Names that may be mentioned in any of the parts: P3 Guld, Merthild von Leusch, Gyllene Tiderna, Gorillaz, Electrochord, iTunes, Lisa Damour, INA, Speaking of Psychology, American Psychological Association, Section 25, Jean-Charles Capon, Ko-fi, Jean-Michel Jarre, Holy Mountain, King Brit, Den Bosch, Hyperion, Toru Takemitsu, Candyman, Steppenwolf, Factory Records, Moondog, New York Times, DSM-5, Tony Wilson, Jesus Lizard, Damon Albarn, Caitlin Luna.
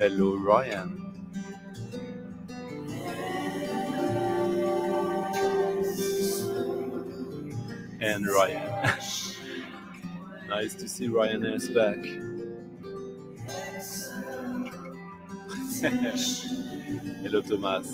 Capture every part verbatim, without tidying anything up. Hello, Ryan. And Ryan. Nice to see Ryan is back. Hello, Thomas.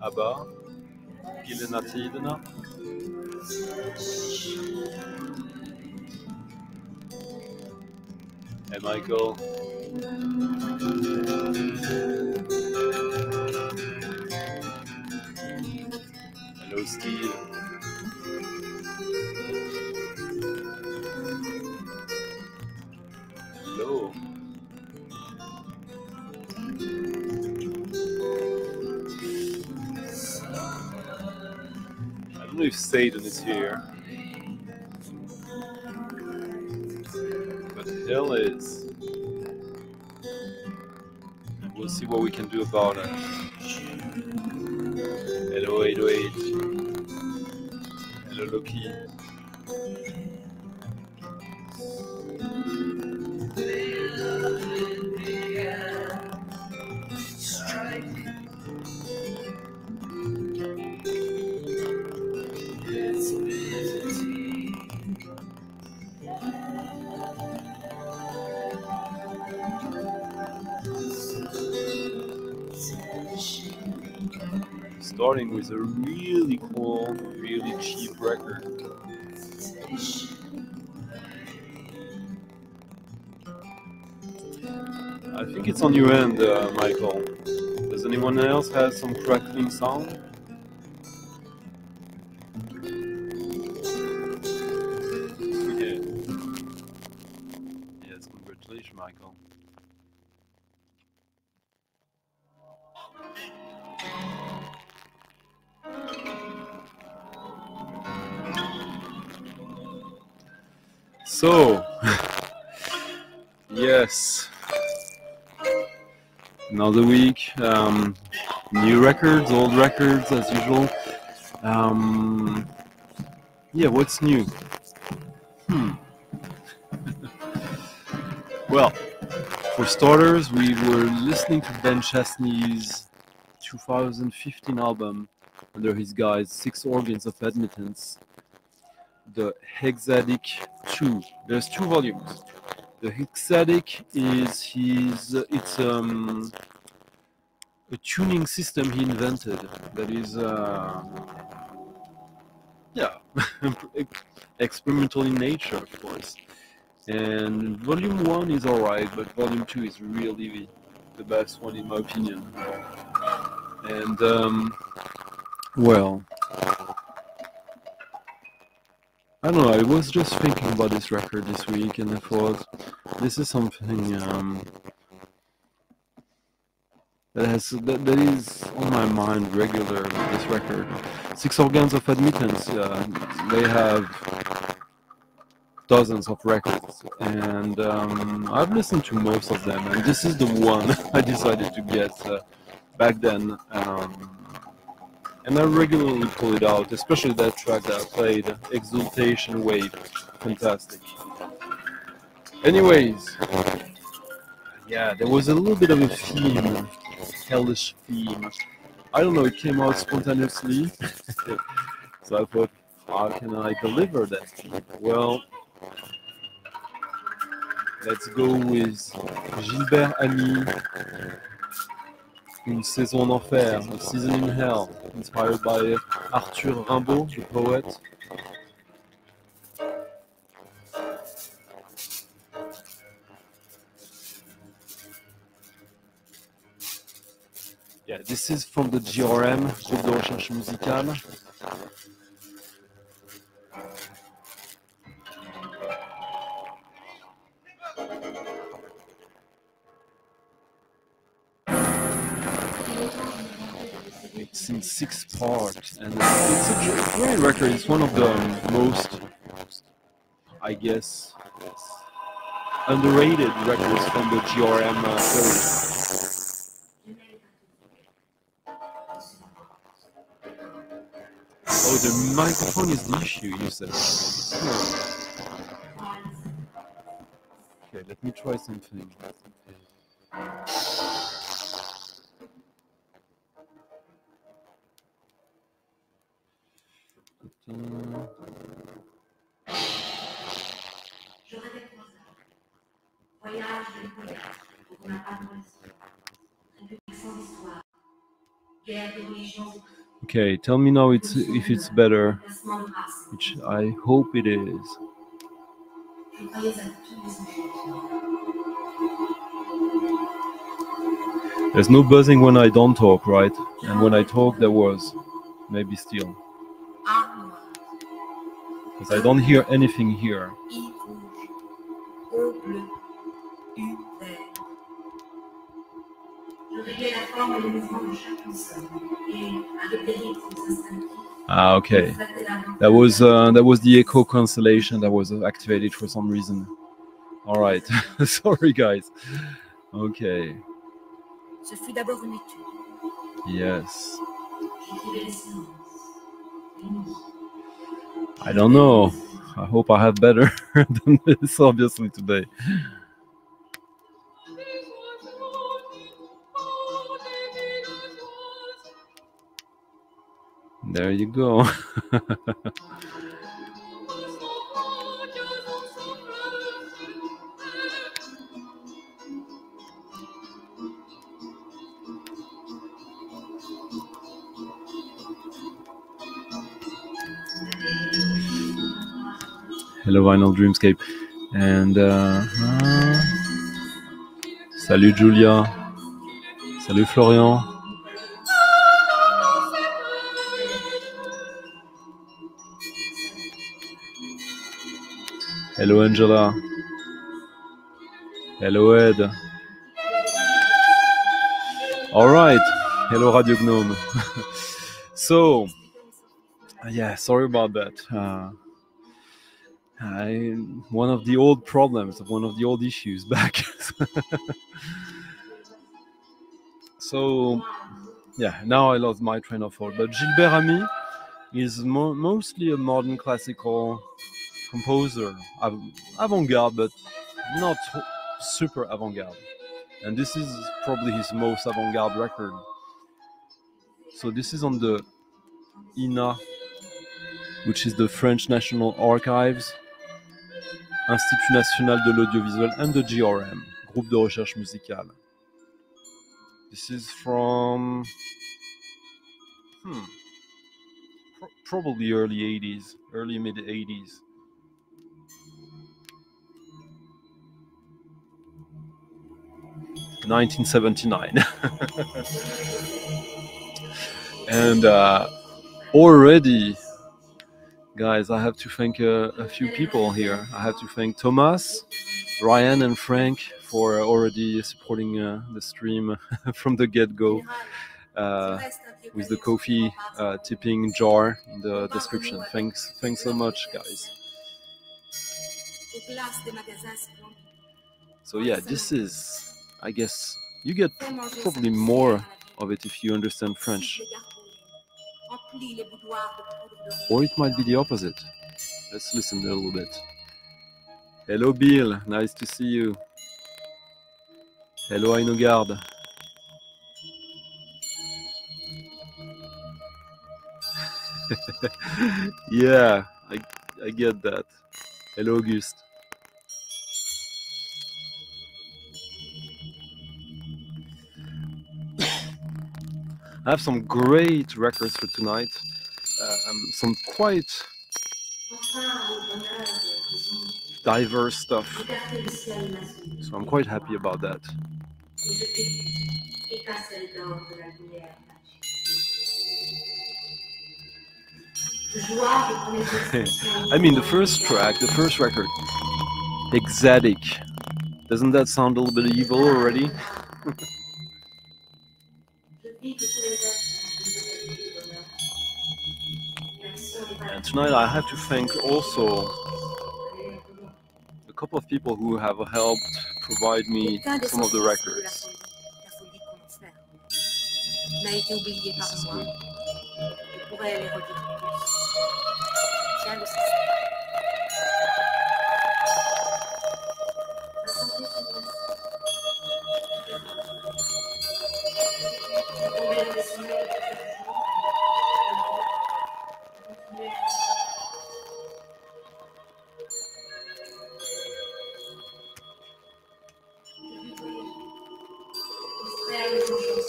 Abba, Gyllene Tiderna. Hey Michael. Hello Steve. Hello. I don't know if Satan is here, but hell is, and we'll see what we can do about it. Hello eight oh eight, hello Loki. Starting with a really cool, really cheap record. I think it's on your end, uh, Michael. Does anyone else have some crackling sound? Okay. Yes, congratulations, Michael. So, yes, another week, um, new records, old records as usual. Um, yeah, what's new? Hmm. Well, for starters, we were listening to Ben Chastney's two thousand fifteen album under his guise Six Organs of Admittance. The Hexadic two. There's two volumes. The Hexadic is his. It's um, a tuning system he invented. That is, uh, yeah, experimental in nature, of course. And volume one is alright, but volume two is really the best one in my opinion. And um, well. I don't know, I was just thinking about this record this week and I thought this is something um, that has that, that is on my mind regularly, this record. Six Organs of Admittance, uh, they have dozens of records, and um, I've listened to most of them, and this is the one I decided to get uh, back then, um, and I regularly pull it out, especially that track that I played, Exaltation Wave, fantastic. Anyways, yeah, there was a little bit of a theme, hellish theme, I don't know, it came out spontaneously, so I thought, how can I deliver that? Well, let's go with Gilbert Amy, Une saison en enfer, A Season in Hell, inspired by Arthur Rimbaud, the poet. Yeah, this is from the G R M, Groupe de Recherche Musicale. It's in six parts, and it's a great record. It's one of the most, I guess, underrated records from the G R M uh, series. Oh, the microphone is the issue, you said. Okay, let me try something. Okay, tell me now it's if it's better, which I hope it is. There's no buzzing when I don't talk, right? And when I talk, there was, maybe still. Because I don't hear anything here. Ah, okay. That was uh, that was the echo cancellation that was activated for some reason. All right, sorry guys. Okay. Yes. I don't know. I hope I have better than this, obviously, today. There you go. Hello Vinyl Dreamscape, and uh, uh, salut Julia, salut Florian. Hello Angela, hello Ed. All right, hello Radio Gnome. So, yeah, sorry about that. Uh, I, one of the old problems, one of the old issues back. So, yeah, now I lost my train of thought. But Gilbert Amy is mo mostly a modern classical composer, avant-garde, but not super avant-garde. And this is probably his most avant-garde record. So this is on the I N A, which is the French National Archives, Institut National de l'Audiovisuel, and the G R M, Groupe de Recherche Musicale. This is from hmm, pro probably early eighties, early mid eighties. nineteen seventy-nine. And uh, already, guys, I have to thank uh, a few people here. I have to thank Thomas, Ryan, and Frank for already supporting uh, the stream from the get-go uh, with the Ko-fi uh, tipping jar in the description. Thanks, thanks so much, guys. So yeah, this is, I guess, you get probably more of it if you understand French. Or it might be the opposite. Let's listen a little bit. Hello Bill, nice to see you. Hello Ainogard. Yeah, I, I get that. Hello Auguste. I have some great records for tonight. Um, some quite diverse stuff. So I'm quite happy about that. I mean, the first track, the first record, Hexadic. Doesn't that sound a little bit evil already? And tonight I have to thank also a couple of people who have helped provide me some of the records. This is good.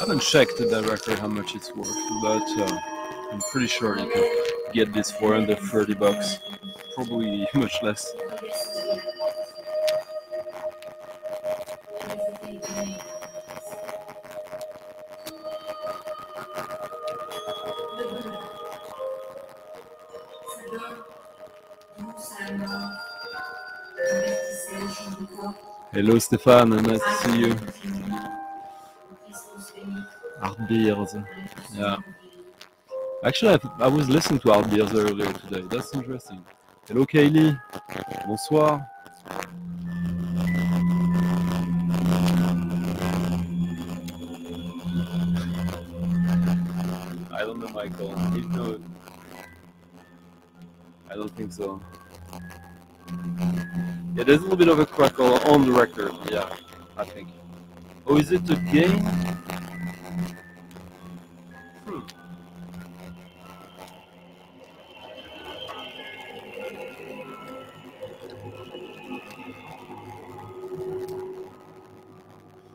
I haven't checked that record how much it's worth, but uh, I'm pretty sure you can get this for under thirty bucks, probably much less. Hello Stéphane, nice to see you. Art Beers, yeah. Actually, I, I was listening to Art Beers earlier today. That's interesting. Hello, Kaylee. Bonsoir. I don't know, Michael. You know, I don't think so. Yeah, there's a little bit of a crackle on the record. Yeah, I think. Oh, is it a game?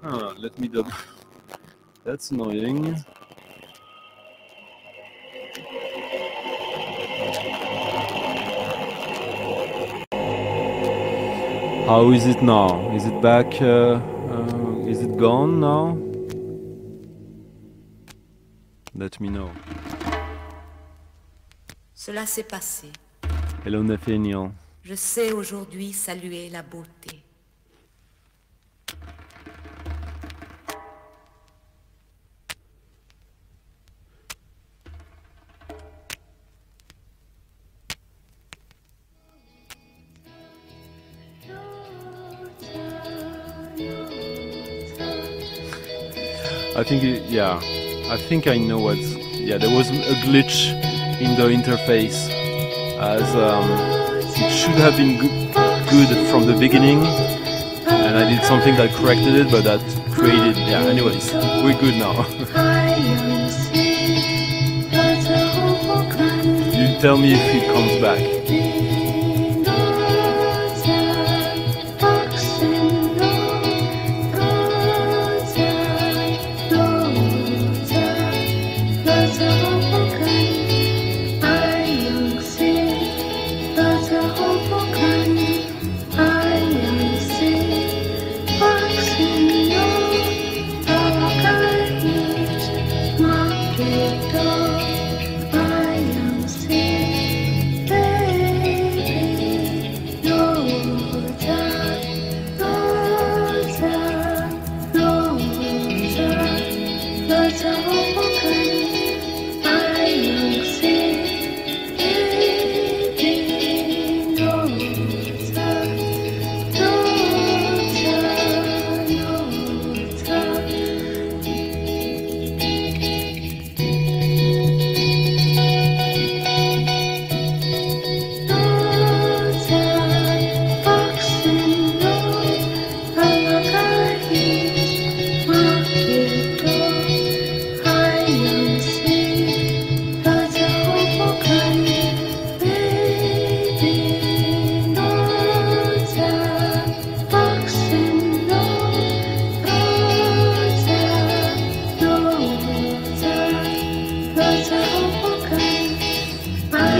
Ah, let me double. That's annoying. How is it now? Is it back? Uh, uh, is it gone now? Let me know. Cela s'est passé. Hello Nathaniel. Je sais aujourd'hui saluer la beauté. I think, it, yeah, I think I know what, yeah, there was a glitch in the interface, as um, it should have been good from the beginning, and I did something that corrected it, but that created, yeah, anyways, we're good now. You tell me if it comes back.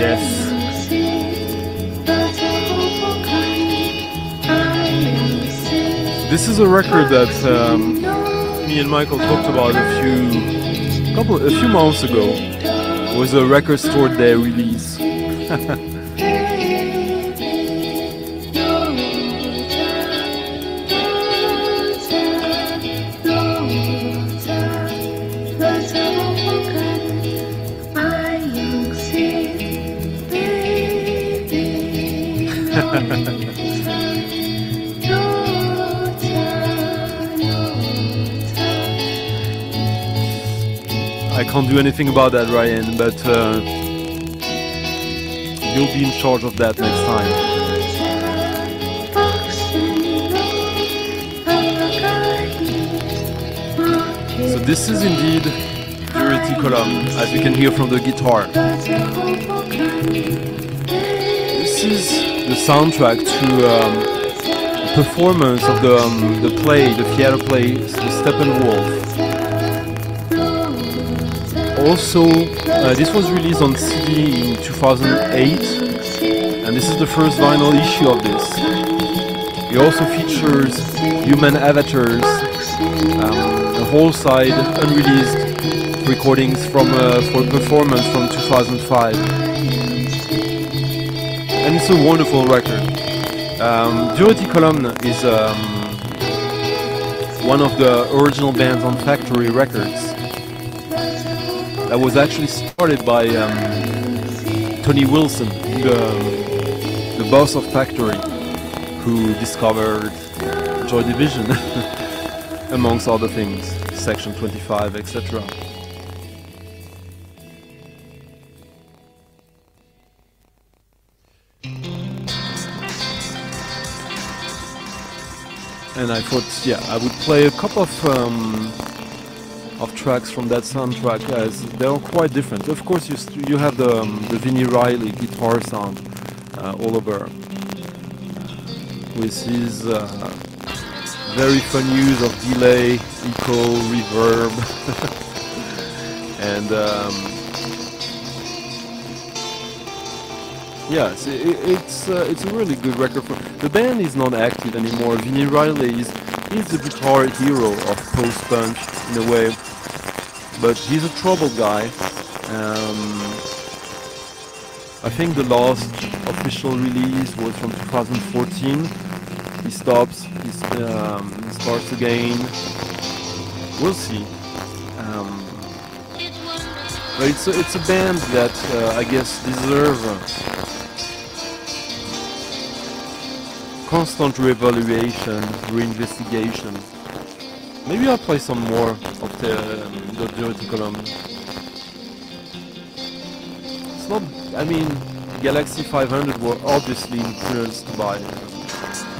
Yes. This is a record that um, me and Michael talked about a few couple a few months ago. It was a record store day release. Can't do anything about that, Ryan, but uh, you'll be in charge of that next time. So this is indeed Durutti Column, as you can hear from the guitar. This is the soundtrack to um, the performance of the, um, the play, the theater play, the Steppenwolf. Also, uh, this was released on C D in two thousand eight, and this is the first vinyl issue of this. It also features human avatars, um, the whole side unreleased recordings from uh, for performance from two thousand five, and it's a wonderful record. Um, Durutti Column is um, one of the original bands on Factory Records. That was actually started by um, Tony Wilson, the, the boss of Factory, who discovered Joy Division, amongst other things, Section twenty-five, et cetera. And I thought, yeah, I would play a couple of um, of tracks from that soundtrack, as they are quite different. Of course, you st you have the um, the Vini Reilly guitar sound uh, all over, with his uh, very fun use of delay, echo, reverb, and um, yeah, it's it, it's, uh, it's a really good record. For the band is not active anymore. Vini Reilly is he's the guitar hero of post-punk in a way, but he's a troubled guy. Um, I think the last official release was from two thousand fourteen. He stops, he um, starts again. We'll see. Um, but it's a, it's a band that uh, I guess deserve constant reevaluation, reinvestigation. Maybe I'll play some more of the, um, the Durutti Column. It's not... I mean, Galaxy five hundred were obviously influenced by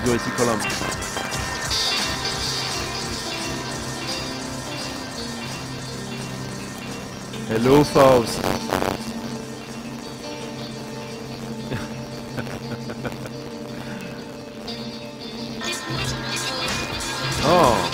Durutti Column. Hello, Faust. Oh.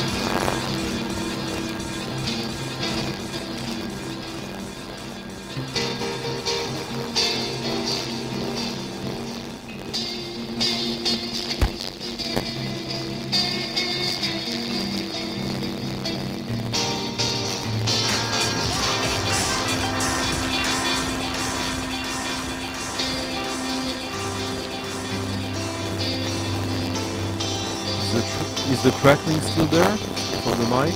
Is the crackling still there on the mic?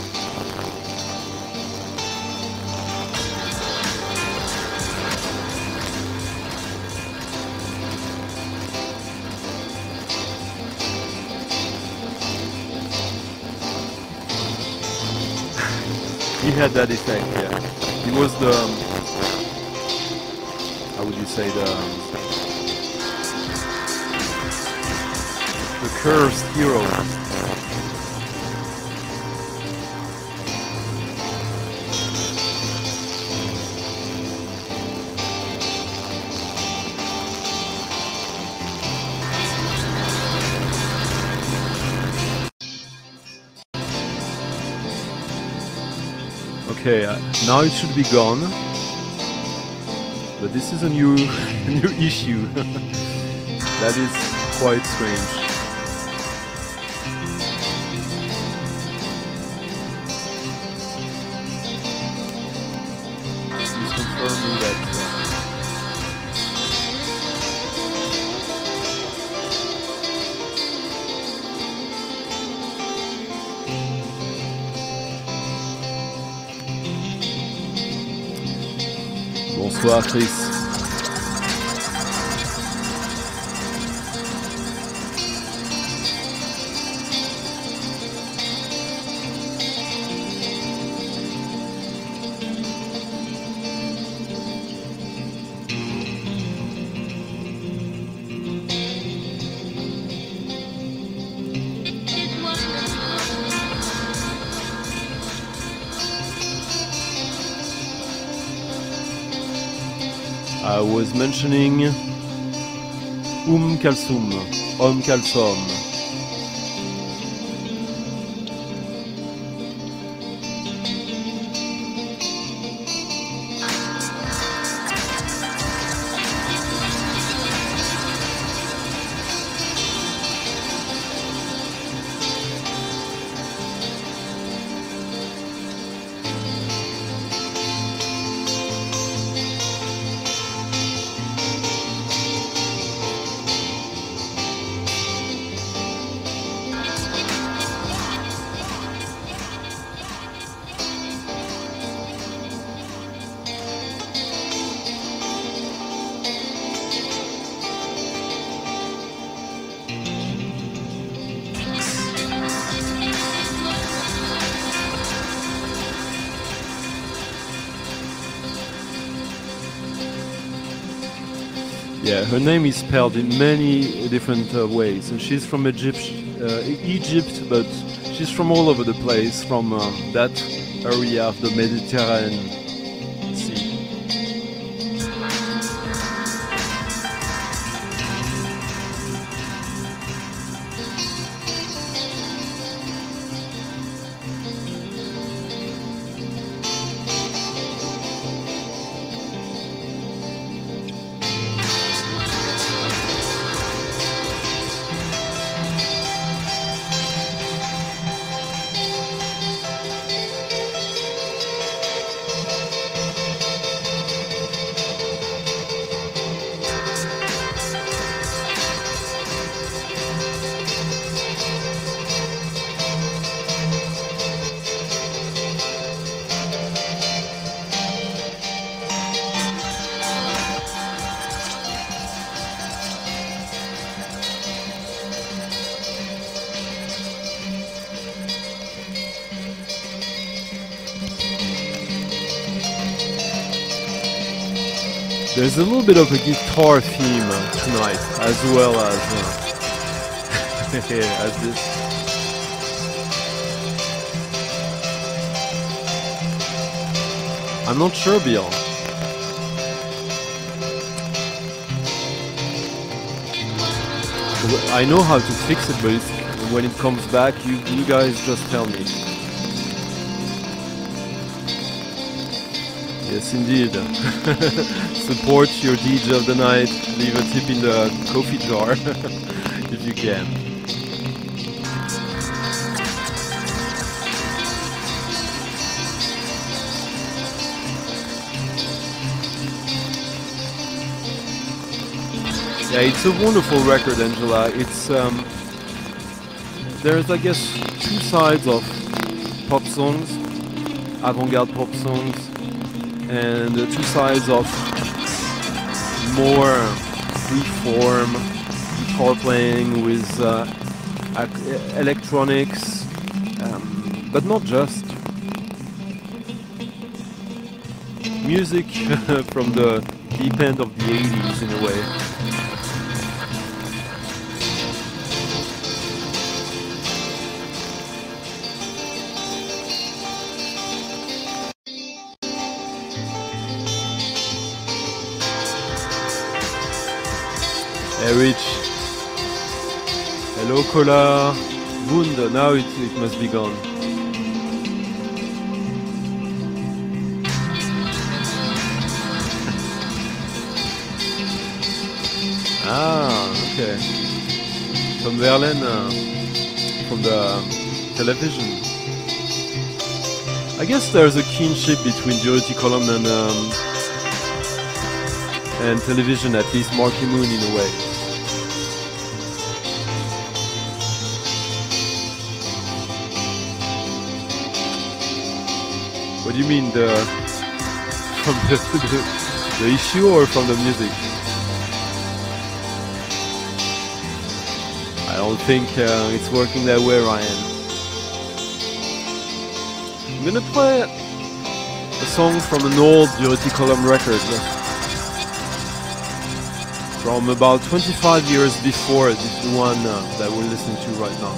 He had that effect, yeah. He was the... How would you say the... The cursed hero. Okay, uh, now it should be gone. but this is a new, a new issue. That is quite strange. Please confirm me that. Bonsoir Chris. I was mentioning Umm Kulthum, Umm Kulthum. Her name is spelled in many different uh, ways, and she's from Egypt, uh, Egypt, but she's from all over the place, from uh, that area of the Mediterranean Sea. There's a little bit of a guitar theme tonight, as well as uh, as this. I'm not sure, Bill. I know how to fix it, but it's, when it comes back, you you guys just tell me. Yes, indeed. Support your D J of the night. Leave a tip in the coffee jar if you can. Yeah, it's a wonderful record, Angela. It's um, there's, I guess, two sides of pop songs, avant-garde pop songs, and the two sides of more freeform guitar playing with uh, electronics, um, but not just. Music from the deep end of the eighties in a way. Rich. Hello, Kola. Wunda. Now it, it must be gone. Ah, okay. From the arena, from the television. I guess there's a kinship between Durutti Column and um, and television, at least Marky Moon in a way. What do you mean, the from the, the, the issue or from the music? I don't think uh, it's working that way, Ryan. I'm gonna play a song from an old Durutti Column record from about twenty-five years before this one uh, that we're listening to right now.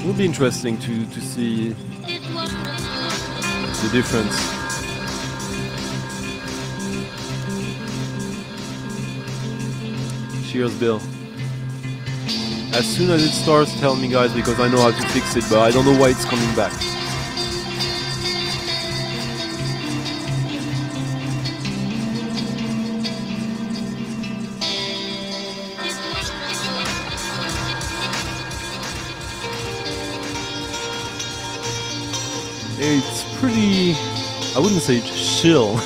It would be interesting to, to see the difference. Cheers, Bill. As soon as it starts, tell me, guys, because I know how to fix it, but I don't know why it's coming back. It's pretty... I wouldn't say chill.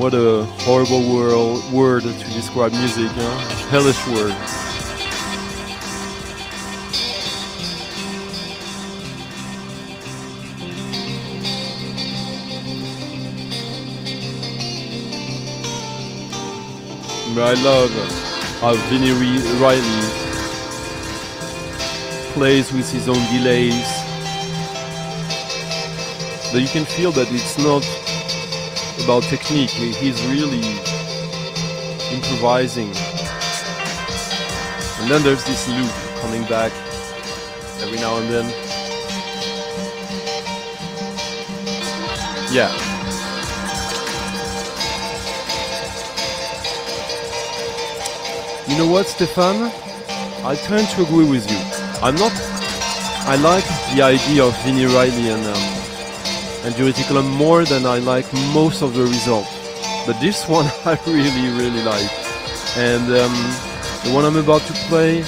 What a horrible world, word to describe music, huh? Hellish word. I love how Vini Reilly plays with his own delays. But you can feel that it's not about technique, he's really improvising. And then there's this loop coming back every now and then. Yeah. You know what, Stefan? I tend to agree with you. I'm not... I like the idea of Vini Reilly and... Um, and Durutti Column more than I like most of the result. But this one I really, really like. And um, the one I'm about to play,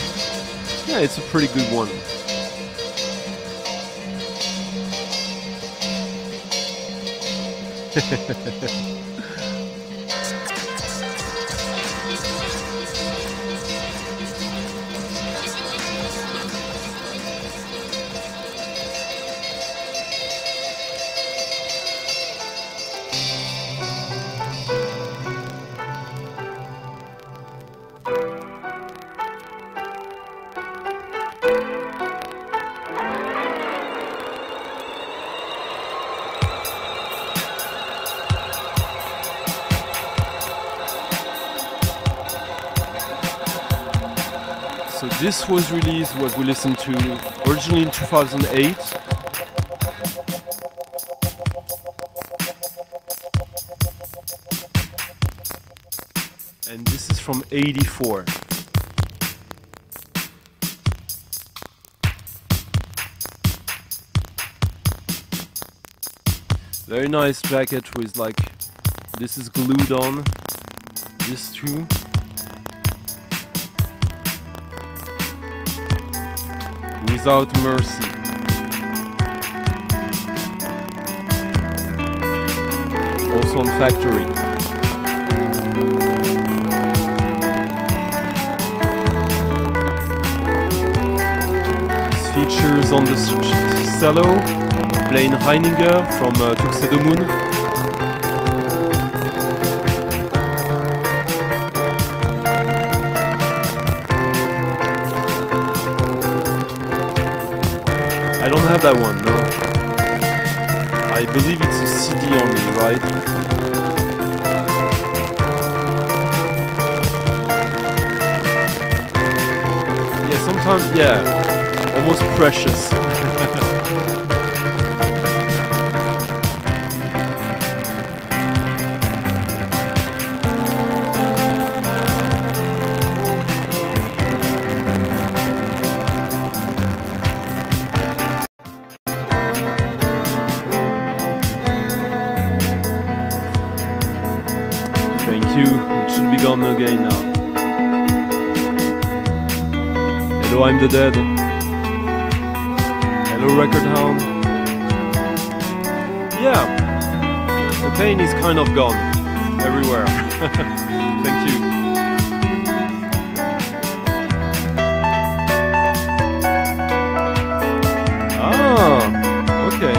yeah, it's a pretty good one. This was released, what we listened to, originally in two thousand eight. And this is from eighty-four. Very nice jacket with like, this is glued on, this too. Without Mercy. Also on Factory. Features on the cello, Blaine Reininger from uh, Tuxedo Moon. I don't have that one, no. I believe it's a C D only, right? Yeah, sometimes, yeah. Almost precious. Thank you. you. It should be gone again now. Hello, I'm the Dead. Hello, Record Hound. Yeah, the pain is kind of gone everywhere. Thank you. Ah, okay.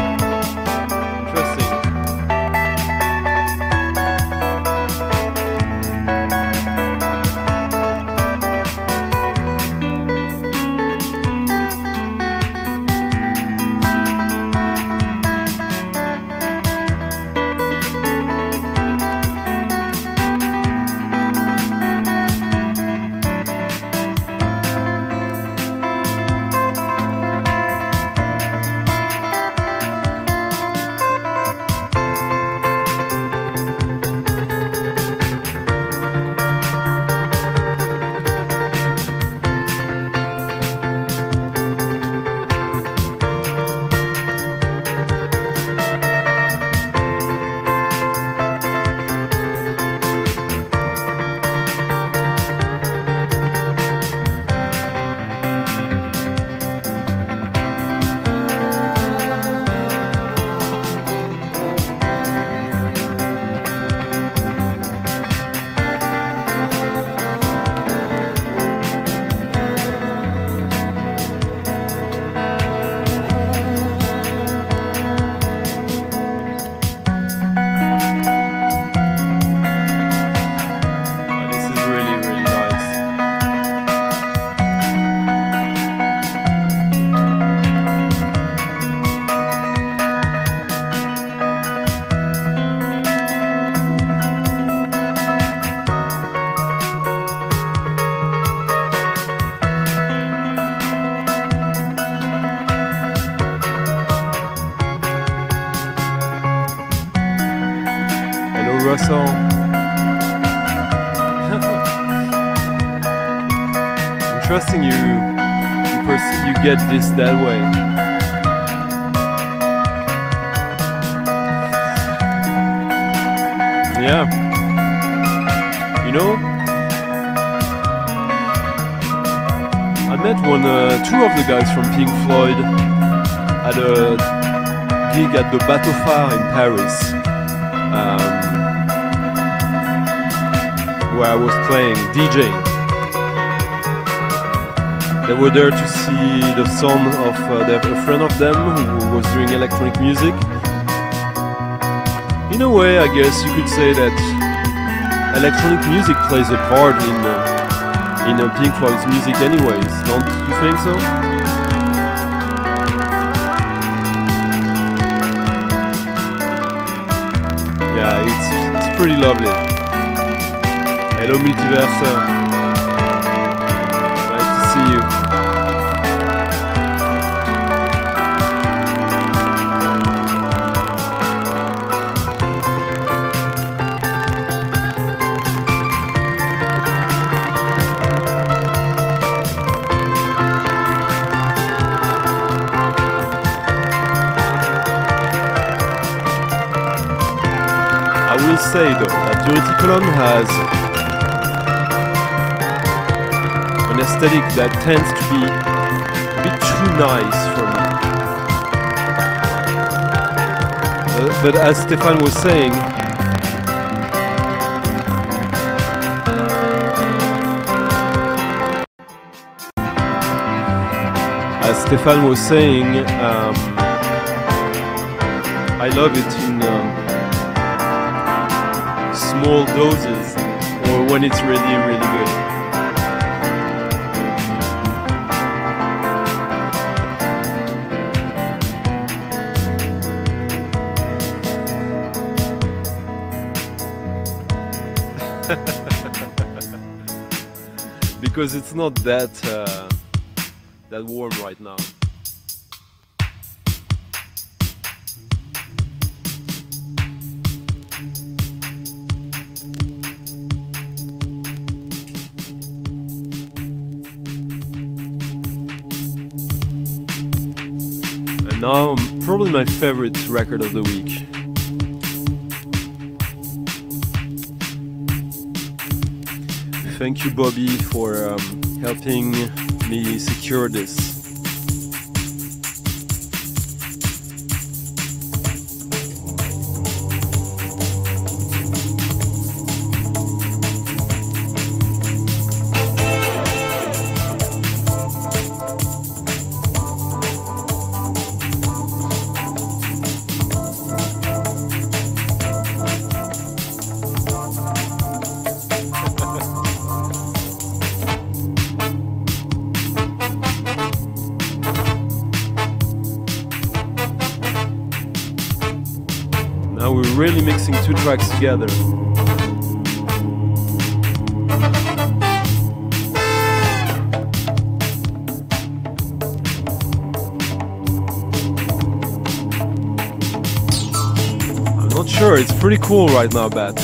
Get this that way. Yeah. You know, I met one, uh, two of the guys from Pink Floyd at a gig at the Bateau Phare in Paris, um, where I was playing, DJing. They were there to see the son of uh, their, a friend of them who was doing electronic music. In a way, I guess you could say that electronic music plays a part in uh, in uh, Pink Floyd's music anyways, don't you think so? Yeah, it's, it's pretty lovely. Hello, Multiversa. Though, that Durutti Column has an aesthetic that tends to be a bit too nice for me. Uh, but as Stefan was saying, as Stefan was saying, um, I love it in. Um, small doses, or when it's really, really good. Because it's not that uh, that warm right now. Now, probably my favorite record of the week. Thank you, Bobby, for um, helping me secure this. Really mixing two tracks together. I'm not sure, it's pretty cool right now, Bat.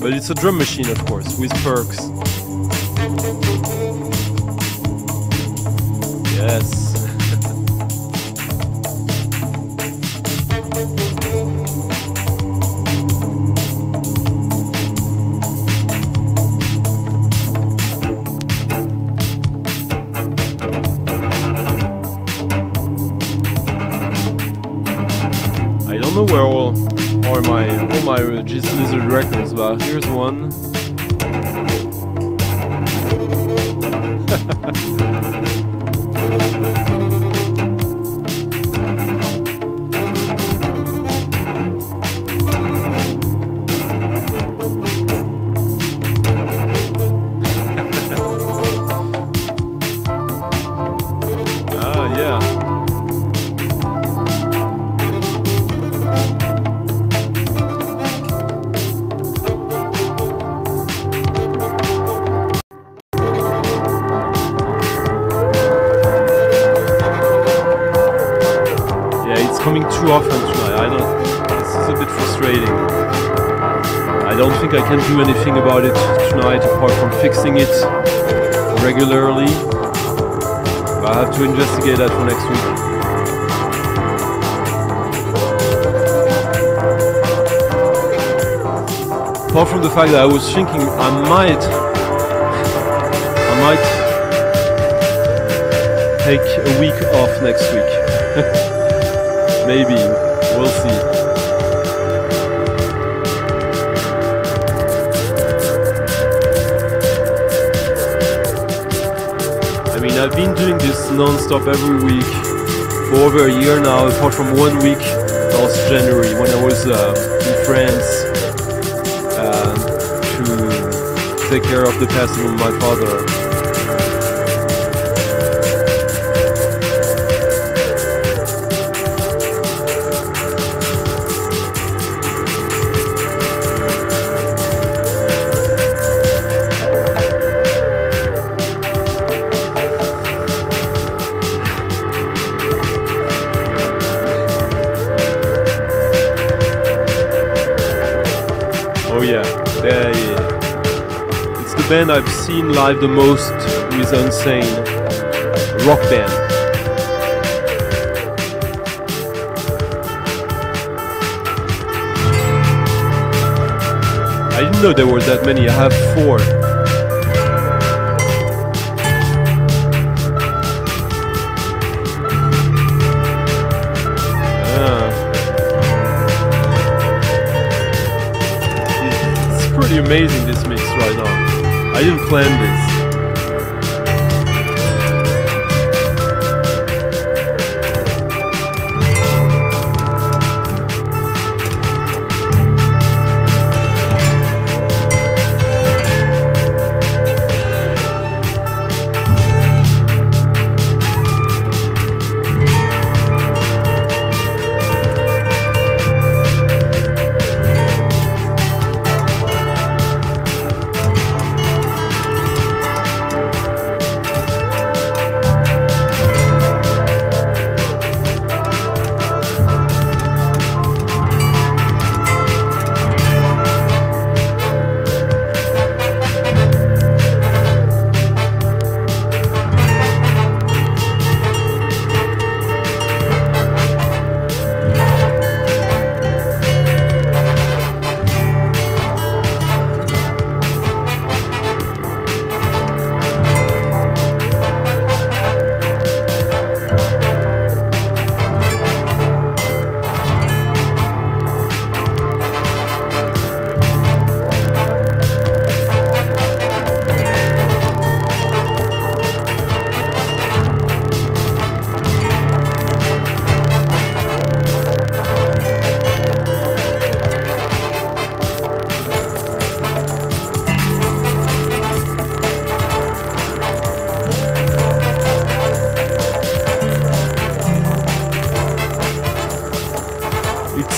But it's a drum machine, of course, with perks. Yes. Jesus Lizard records, but here's one. Ah, yeah. Too often tonight. I don't. This is a bit frustrating. I don't think I can do anything about it tonight apart from fixing it regularly. But I have to investigate that for next week. Apart from the fact that I was thinking I might, I might take a week off next week. Maybe, we'll see. I mean, I've been doing this non-stop every week for over a year now, apart from one week last January when I was uh, in France uh, to take care of the passing of my father. Band I've seen live the most is Insane, a rock band. I didn't know there were that many. I have four. Ah. It's pretty amazing, this mix right now. I didn't plan this.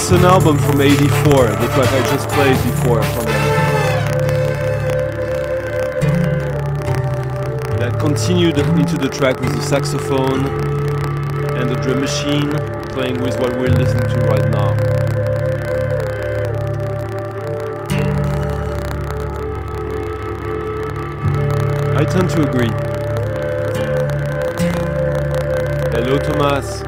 It's an album from eighty-four, the track I just played before from that. That continued into the track with the saxophone and the drum machine playing with what we're listening to right now. I tend to agree. Hello, Thomas.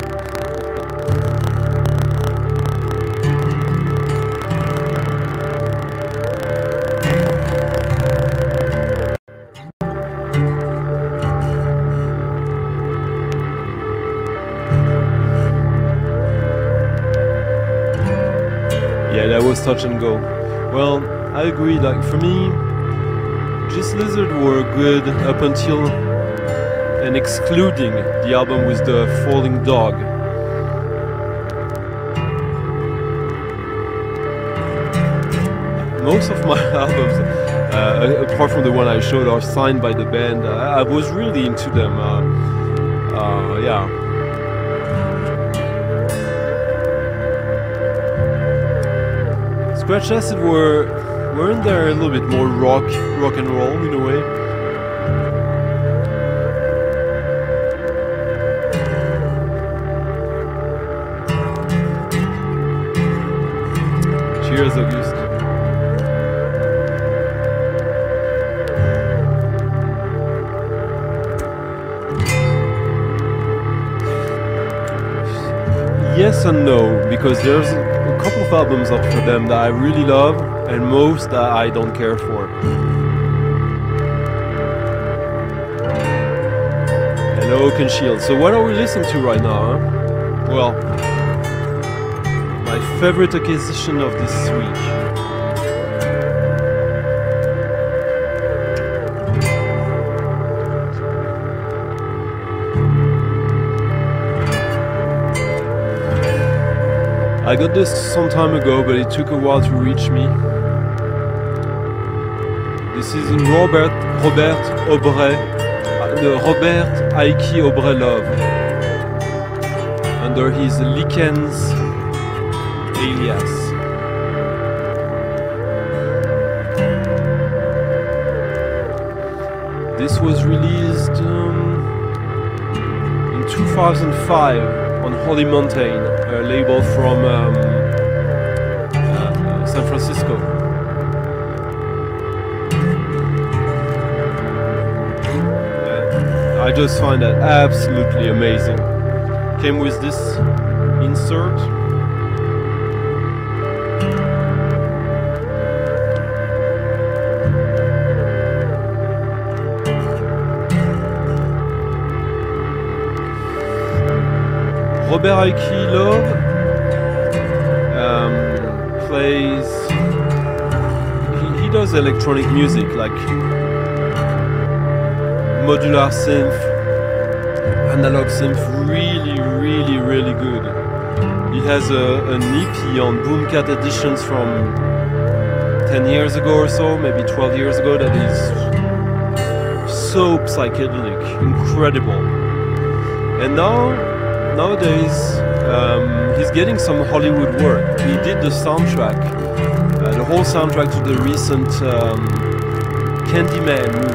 Yeah, that was touch and go. Well, I agree, like for me, Jesus Lizard were good up until and excluding the album with the Falling Dog. Most of my albums, uh, apart from the one I showed, are signed by the band. I, I was really into them. Uh, uh, yeah. Scratch Acid were. Weren't there a little bit more rock, rock and roll in a way? Cheers, Auguste. Yes and no, because there's a couple of albums up for them that I really love. And most uh, I don't care for. Hello, Oaken Shield. So what are we listening to right now? Huh? Well, my favorite acquisition of this week. I got this some time ago, but it took a while to reach me. This is in Robert, Robert Aubrey, the Robert Aiki Aubrey Love, under his Lichens alias. This was released um, in two thousand five on Holy Mountain, a label from um, uh, San Francisco. I just find that absolutely amazing. Came with this insert. Robert Aiki Love um, plays. He, he does electronic music, like modular synth, analog synth, really, really, really good. He has a, an E P on Boomcat Editions from ten years ago or so, maybe twelve years ago, that is so psychedelic, incredible. And now, nowadays, um, he's getting some Hollywood work. He did the soundtrack, uh, the whole soundtrack to the recent um, Candyman movie,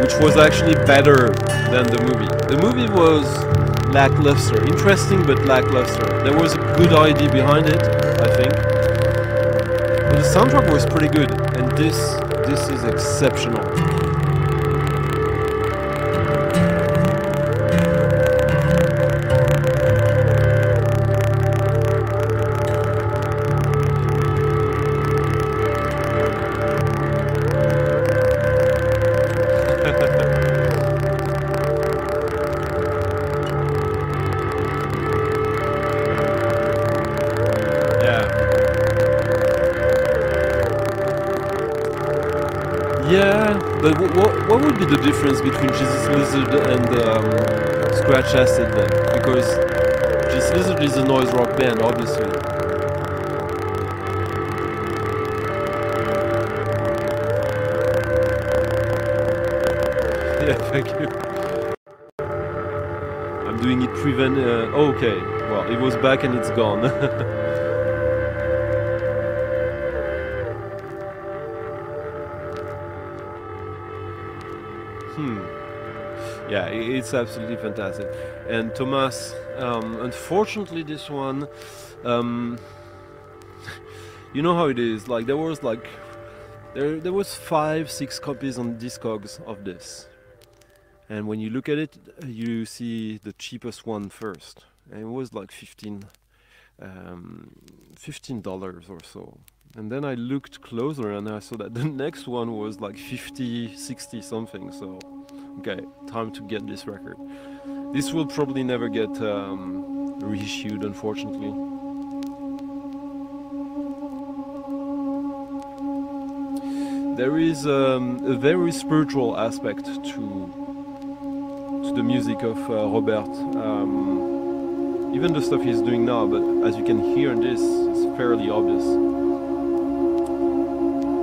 which was actually better than the movie. The movie was lackluster, interesting but lackluster. There was a good idea behind it, I think. But the soundtrack was pretty good, and this this is exceptional. The difference between Jesus Lizard and um, Scratch Acid, then, because Jesus Lizard is a noise rock band, obviously. Yeah, thank you. I'm doing it prevent. Uh, okay. well, it was back and it's gone. hmm. Yeah, it's absolutely fantastic. And Thomas, um, unfortunately, this one, um, you know how it is. Like there was like there there was five, six copies on Discogs of this. And when you look at it, you see the cheapest one first. And it was like fifteen dollars um, fifteen dollars or so. And then I looked closer and I saw that the next one was like fifty, sixty something. So, okay, time to get this record. This will probably never get um, reissued, unfortunately. There is um, a very spiritual aspect to the music of uh, Robert, um, even the stuff he's doing now, but as you can hear in this, it's fairly obvious.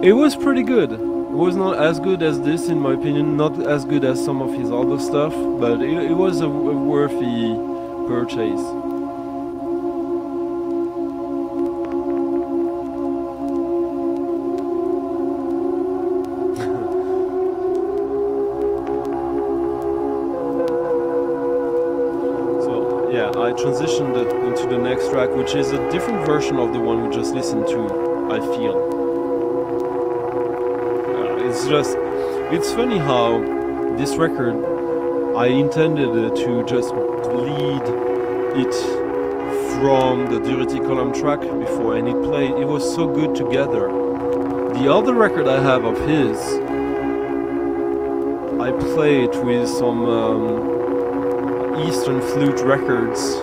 It was pretty good. It was not as good as this, in my opinion, not as good as some of his other stuff, but it, it was a, a worthy purchase. Transitioned into the next track, which is a different version of the one we just listened to, I feel. Uh, it's just, it's funny how this record, I intended uh, to just lead it from the Durutti Column track before, and it played, it was so good together. The other record I have of his, I played with some um, Eastern Flute Records.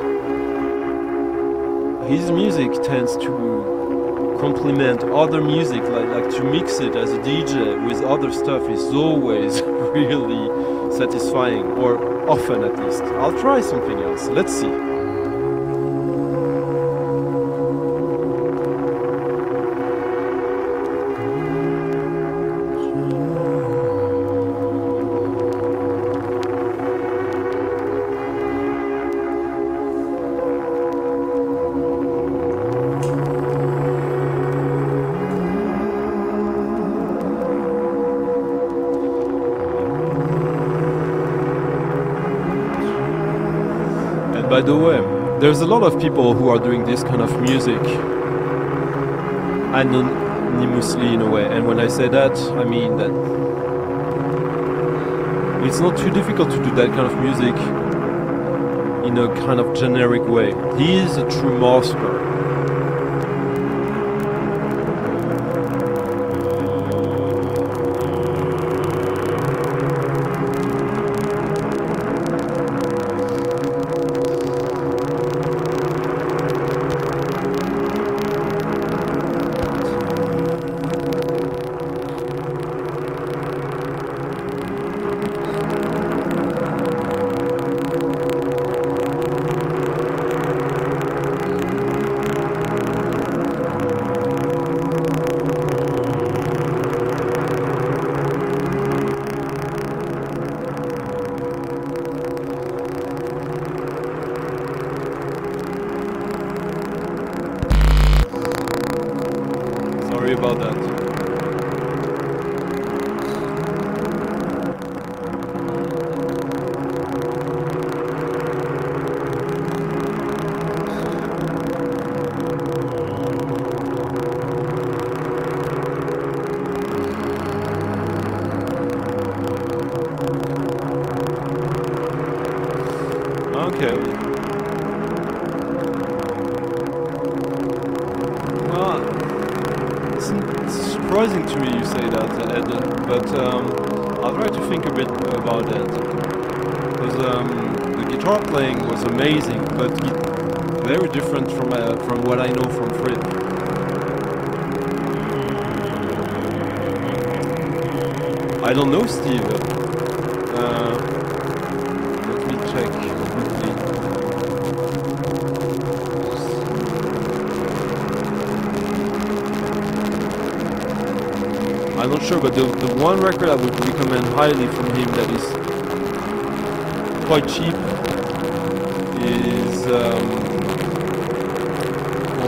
His music tends to complement other music, like, like to mix it as a D J with other stuff is always really satisfying, or often at least. I'll try something else, let's see. By the way, there's a lot of people who are doing this kind of music anonymously in a way, and when I say that, I mean that it's not too difficult to do that kind of music in a kind of generic way. He is a true master. One record I would recommend highly from him that is quite cheap is um,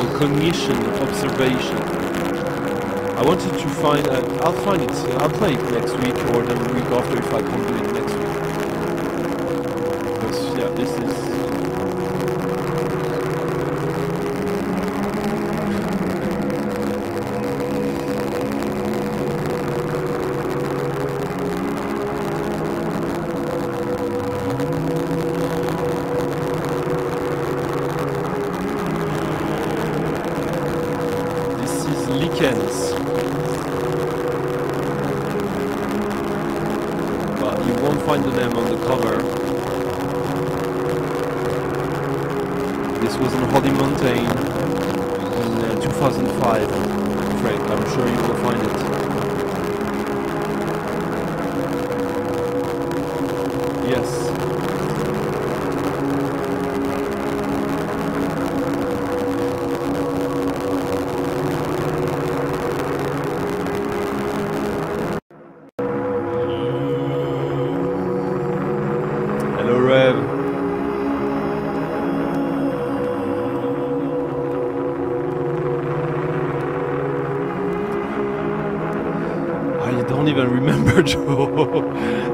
called Cognition Observation. I wanted to find, uh, I'll find it, uh, I'll play it next week or the week after if I can do it next week. Because, yeah, this is...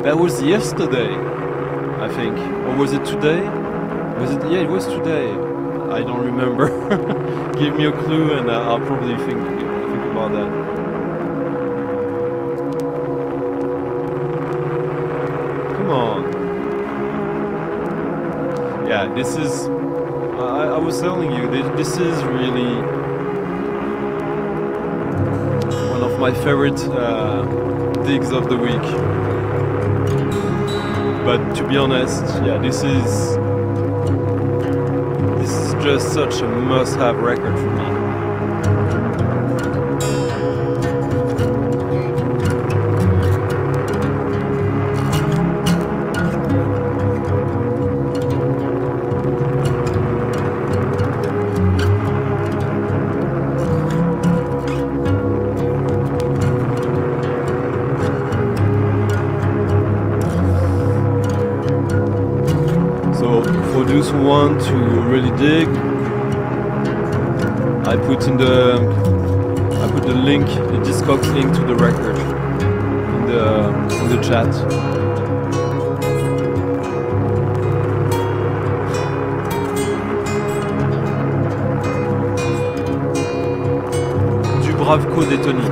That was yesterday, I think, or was it today? Was it? Yeah, it was today. I don't remember. Give me a clue, and uh, I'll probably think think about that. Come on. Yeah, this is. I, I was telling you, this, this is really one of my favorite. Uh, of the week, but to be honest, yeah, this is this is just such a must-have record for me. Want to really dig, I put in the I put the link, the Discogs link to the record in the in the chat. Du brave code et Tony.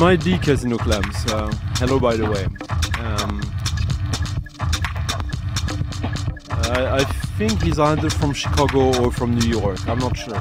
might be Casino Club, so hello by the way. Um, I, I think he's either from Chicago or from New York, I'm not sure.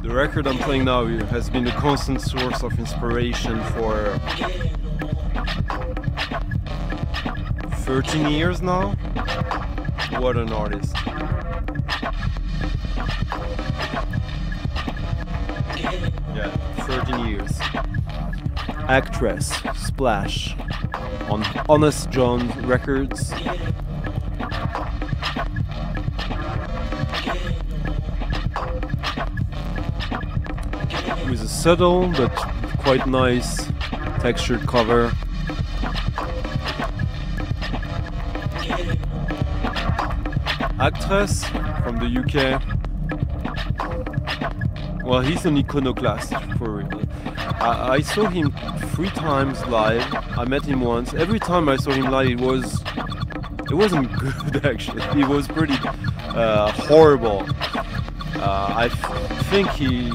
The record I'm playing now has been a constant source of inspiration for thirteen years now. What an artist. Yeah, thirteen years. Actress, Splash, on Honest John Records. With a subtle but quite nice textured cover. Actress from the U K. Well, he's an iconoclast for real. I, I saw him three times live. I met him once. Every time I saw him live, it was it wasn't good actually. It was pretty uh, horrible. Uh, I f think he.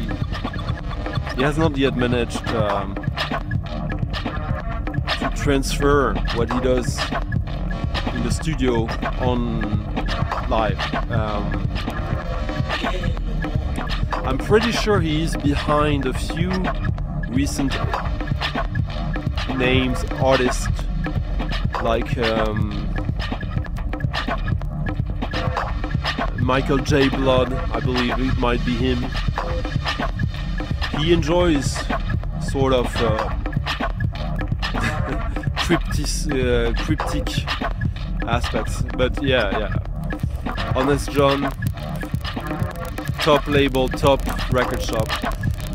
He has not yet managed um, to transfer what he does in the studio on live. Um, I'm pretty sure he is behind a few recent names, artists like um, Michael J. Blood, I believe it might be him. He enjoys sort of uh, cryptis, uh, cryptic aspects, but yeah, yeah. Honest John, top label, top record shop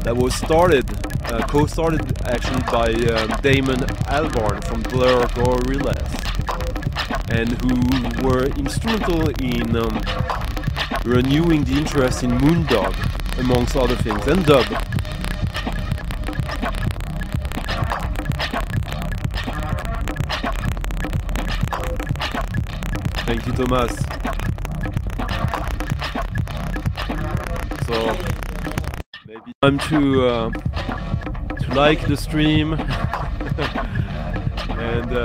that was started, uh, co-started actually by uh, Damon Albarn from Blur Gorillaz, and who were instrumental in um, renewing the interest in Moondog, amongst other things, and dub. Thank you, Thomas. So maybe time to uh, to like the stream and uh,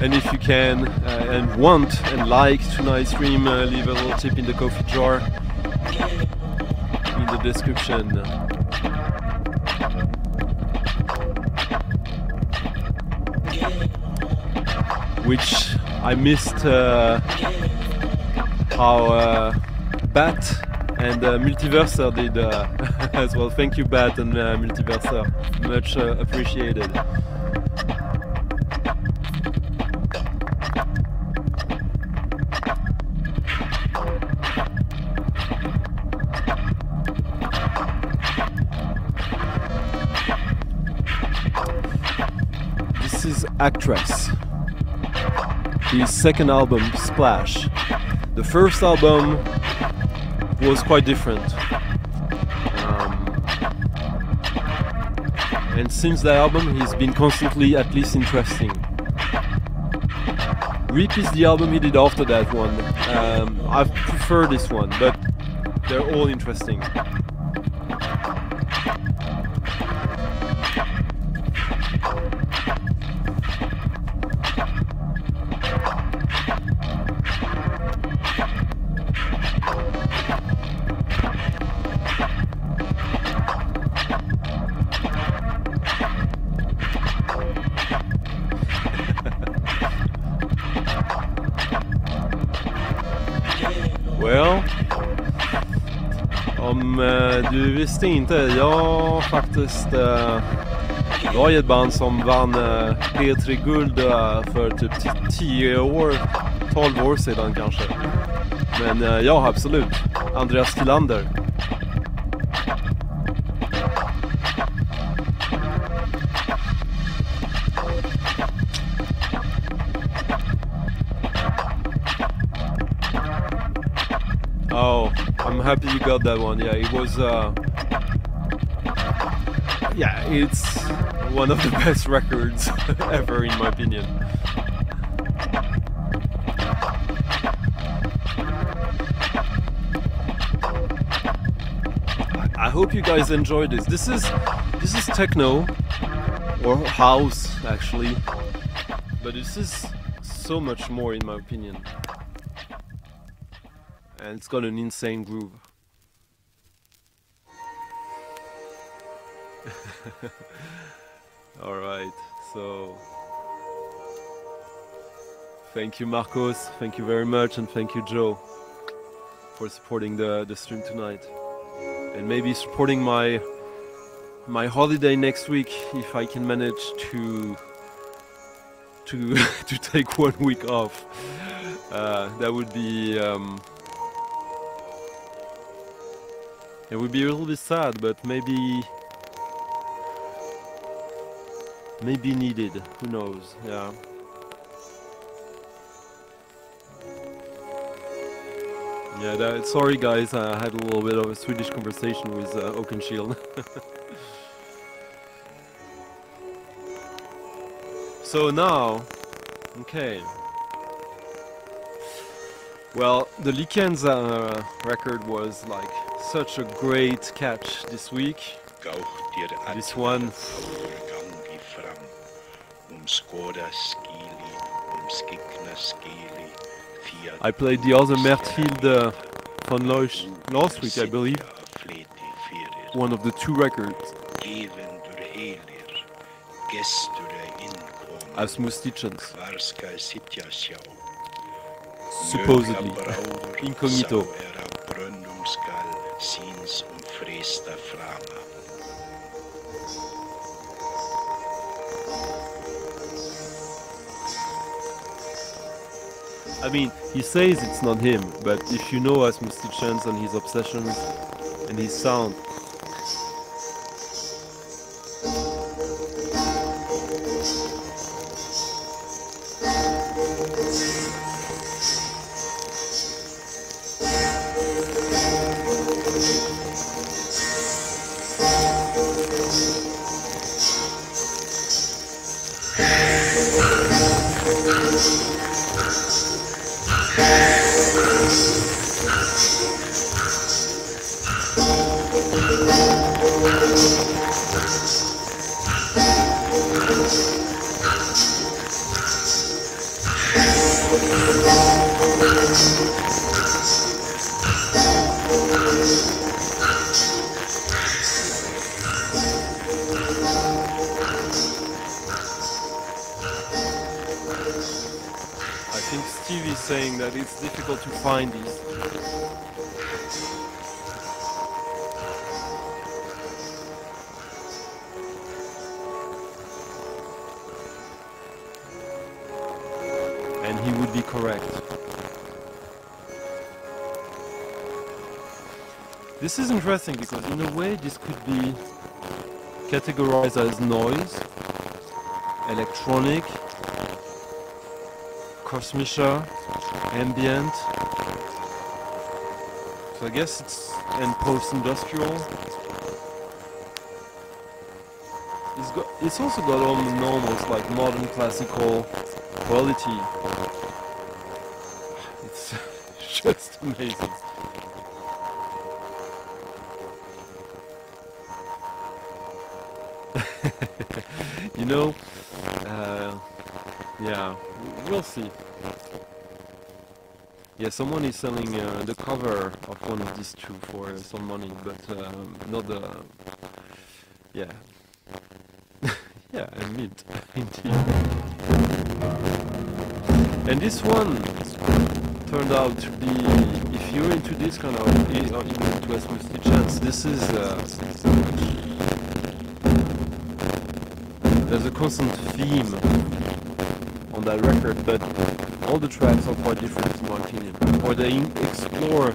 and if you can uh, and want and like tonight's stream, uh, leave a little tip in the coffee jar in the description. Which I missed uh, how uh, Bat and uh, Multiverser did uh, as well. Thank you, Bat and uh, Multiverser. Much uh, appreciated. This is Actress. His second album, Splash. The first album was quite different. Um, and since that album, he's been constantly at least interesting. Reap is the album he did after that one. Um, I prefer this one, but they're all interesting. om eh, du visste inte. Jag faktiskt eh, jag var i ett band som vann eh, P tre Guld eh, för typ tio år, tolv år sedan kanske. Men eh, ja, absolut. Andreas Tillander. Oh, I'm happy you got that one. Yeah, it was. Uh, yeah, it's one of the best records ever, in my opinion. I hope you guys enjoyed this. This is this is techno or house, actually, but this is so much more, in my opinion. And it's got an insane groove. Alright, so thank you Marcos, thank you very much, and thank you Joe for supporting the, the stream tonight. And maybe supporting my my holiday next week if I can manage to to to take one week off. Uh, that would be um, it would be a little bit sad, but maybe maybe needed. Who knows? Yeah. Yeah. That, sorry, guys. I had a little bit of a Swedish conversation with uh, Oakenshield. So now, okay. Well, the Lichens uh, record was like such a great catch this week. This one. I played the other Merthild von Leusch last week, I believe. One of the two records. Asmus Tietchens. Supposedly, incognito. I mean, he says it's not him, but if you know Asmus Tietchens and his obsessions and his sound, this is interesting because in a way this could be categorized as noise, electronic, kosmischer, ambient, so I guess it's, and post-industrial. It's got, it's also got all the normals like modern classical quality. It's just amazing. You know, uh, yeah, we'll see. Yeah, someone is selling uh, the cover of one of these two for uh, some money, but um, not the... Uh, yeah. Yeah, I mean, indeed. And this one turned out to be, if you're into this kind of, or even into Asmus Tietchens, this is uh, there's a constant theme on that record, but all the tracks are quite different in my opinion, or they explore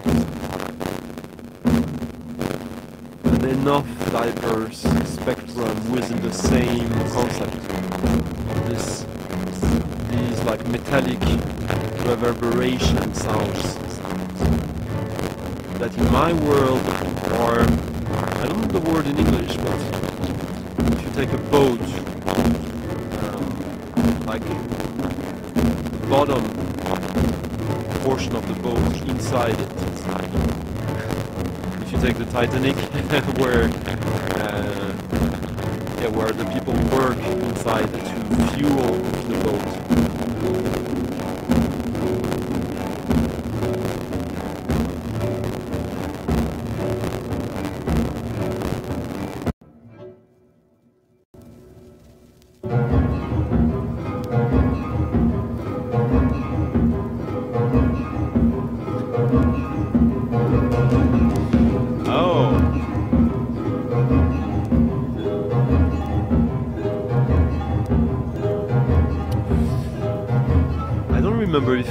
an enough diverse spectrum within the same concept. This, these like metallic reverberation sounds that in my world are, I don't know the word in English, but if you take a boat, um, like the bottom portion of the boat inside it, if you take the Titanic, where uh, yeah, where the people work inside to fuel the boat.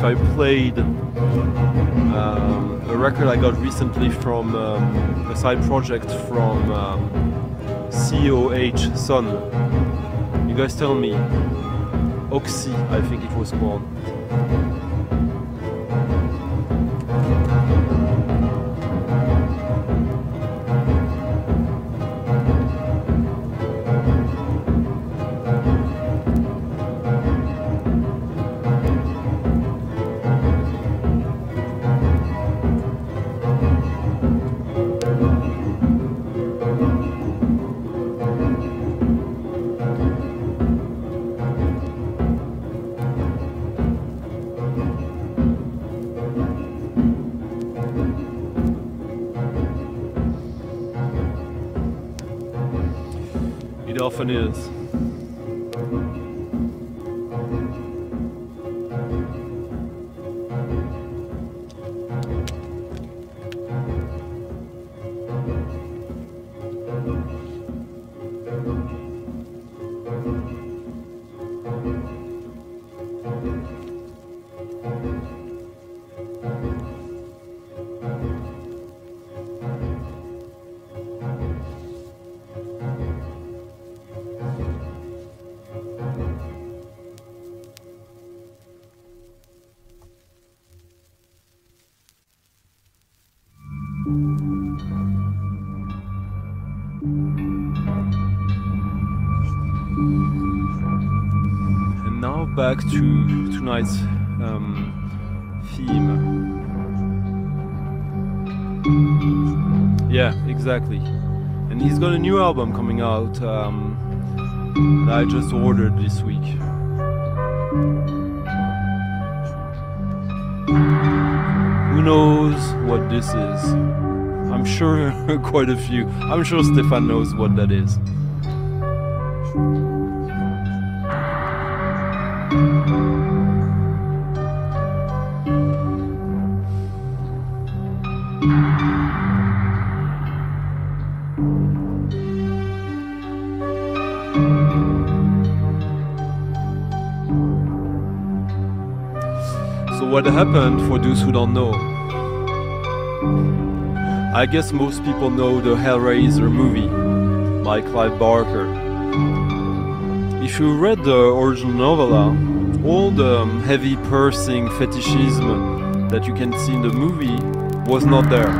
I played um, a record I got recently from um, a side project from um, C O H Son. You guys tell me. Oxy, I think it was called. Often is. Back to tonight's um, theme. Yeah, exactly. And he's got a new album coming out um, that I just ordered this week. Who knows what this is? I'm sure quite a few. I'm sure Stefan knows what that is. What happened, for those who don't know? I guess most people know the Hellraiser movie by Clive Barker. If you read the original novella, all the heavy piercing fetishism that you can see in the movie was not there.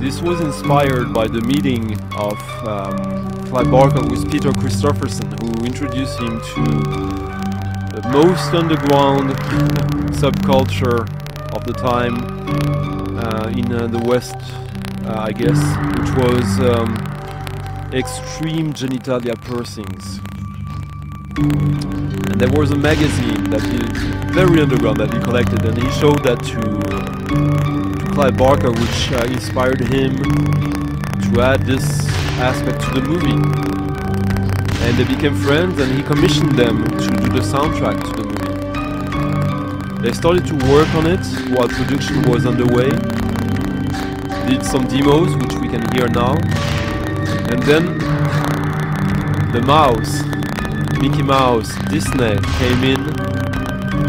This was inspired by the meeting of um, Clive Barker with Peter Christopherson, who introduced him to the most underground subculture of the time uh, in uh, the West, uh, I guess, which was um, extreme genitalia piercings. And there was a magazine that he, very underground, that he collected, and he showed that to, uh, to Clive Barker, which uh, inspired him to add this aspect to the movie. And they became friends, and he commissioned them to do the soundtrack to the movie. They started to work on it while production was underway, did some demos, which we can hear now, and then the mouse, Mickey Mouse, Disney, came in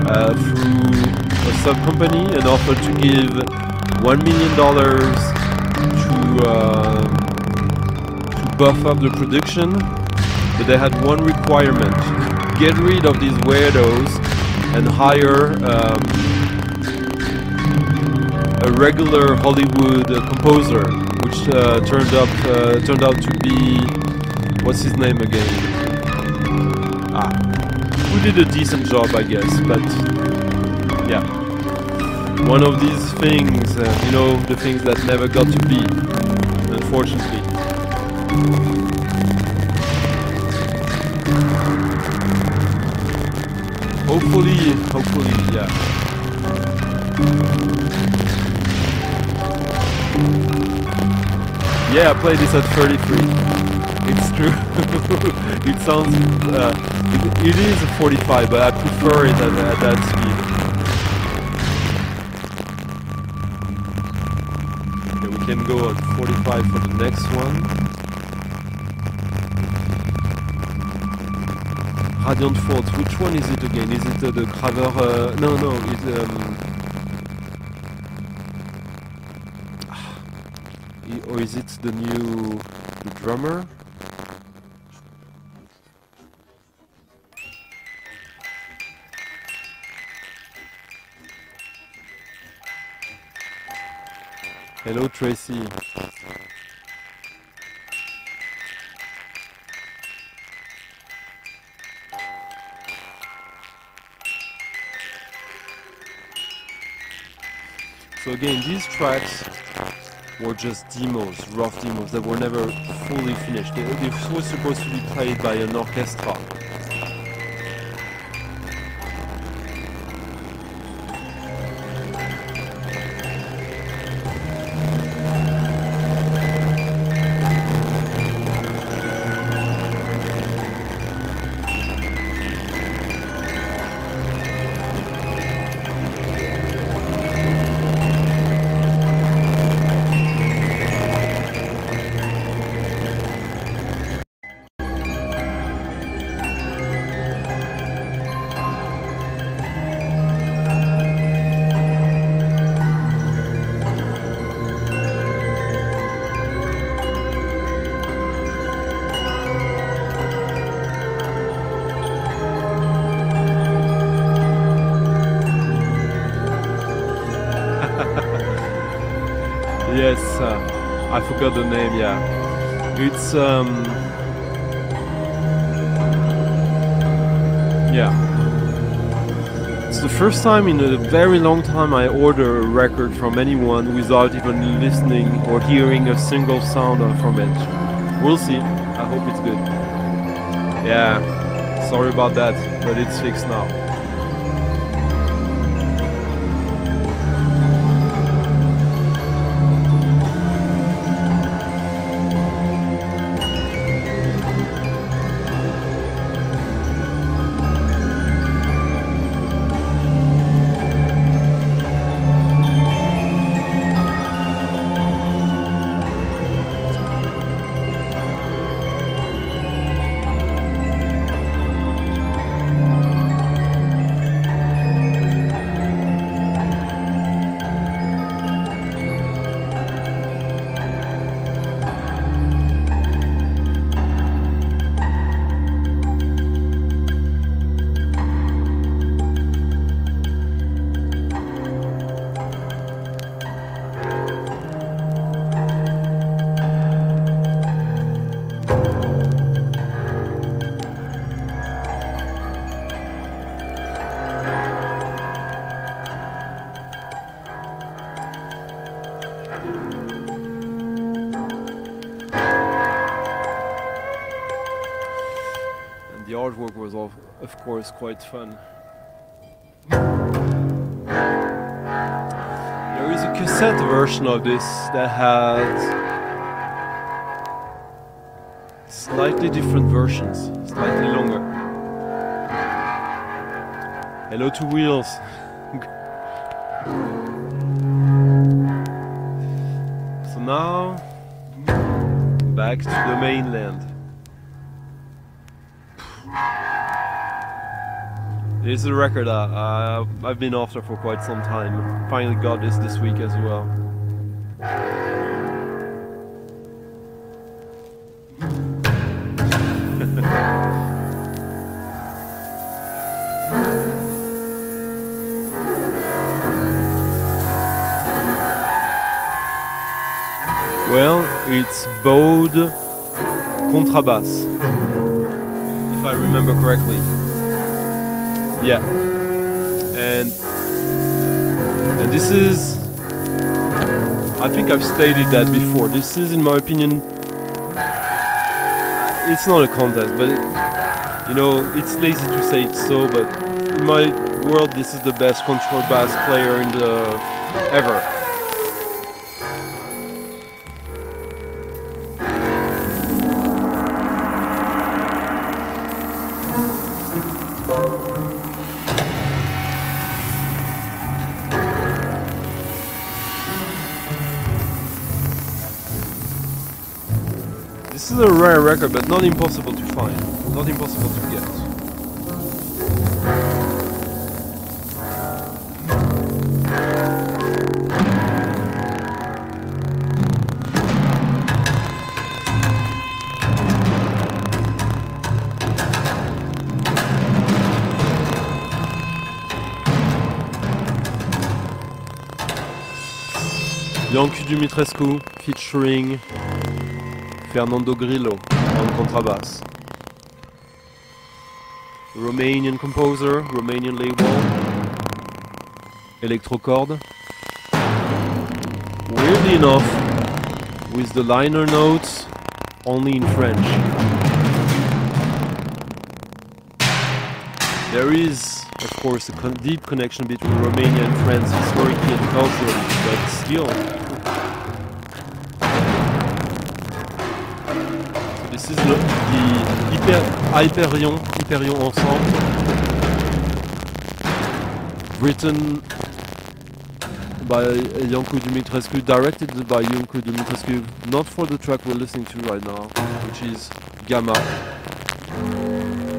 uh, through a sub-company and offered to give one million dollars to, uh, to buff up the production, but they had one requirement: get rid of these weirdos and hire um, a regular Hollywood uh, composer, which uh, turned up uh, turned out to be, what's his name again? Ah, who did a decent job, I guess. But yeah, one of these things, uh, you know, the things that never got to be, unfortunately. Hopefully, hopefully, yeah. Yeah, I played this at thirty-three. It's true. It sounds... Uh, it, it is a forty-five, but I prefer it at, at that speed. Okay, we can go at forty-five for the next one. Radiant Force, which one is it again? Is it uh, the Graver... Uh, no, no, it's... Um, or is it the new... the drummer? Hello Tracy. So again, these tracks were just demos, rough demos, that were never fully finished. They, they were supposed to be played by an orchestra. Got the name, yeah. It's um, yeah. It's the first time in a very long time I order a record from anyone without even listening or hearing a single sound from it. We'll see. I hope it's good. Yeah. Sorry about that, but it's fixed now. Of course, quite fun. There is a cassette version of this that had slightly different versions, slightly longer. Hello to Wheels. So now, back to the mainland. This is a record uh, I've been after for quite some time. Finally got this this week as well. Well, it's bowed contrabass, if I remember correctly. Yeah, and and this is, I think I've stated that before. This is, in my opinion, it's not a contest, but it, you know, it's lazy to say it so. But in my world, this is the best contrabass player in the ever. This is a rare record, but not impossible to find, not impossible to get. Iancu Dumitrescu featuring Fernando Grillo on contrabass. Romanian composer, Romanian label. Electrochord. Weirdly enough, with the liner notes only in French. There is, of course, a con deep connection between Romania and France historically and culturally, but still. This is the Hyper, Hyperion, Hyperion Ensemble, written by Iancu Dumitrescu, directed by Iancu Dumitrescu, not for the track we're listening to right now, which is Gamma,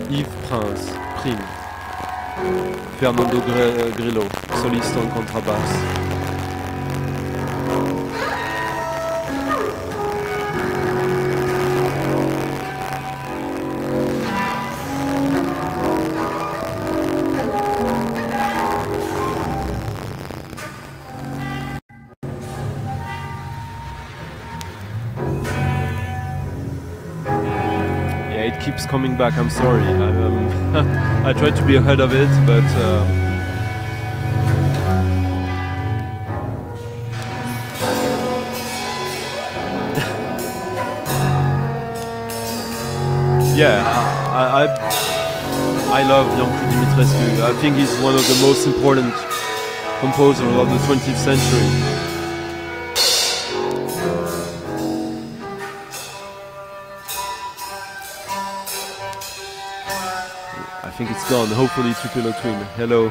Yves Prince, Prime, Fernando Grillo, soliste on contrabass. Keeps coming back. I'm sorry. I, um, I tried to be ahead of it, but uh... yeah, I, I I love Iancu Dumitrescu. I think he's one of the most important composers of the twentieth century. I think it's gone. Hopefully, two pillow twin. Hello.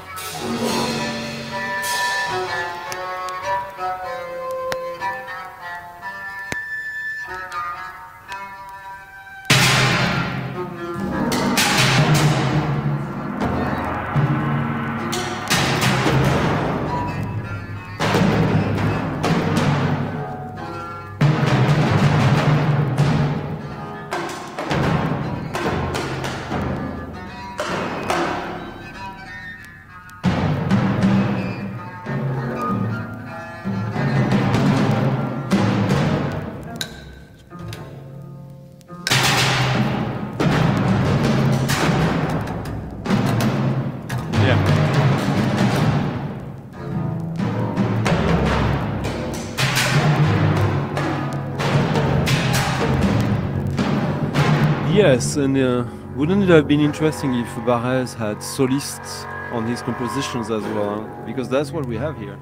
Yes, and uh, wouldn't it have been interesting if Barrez had solists on his compositions as well? Because that's what we have here.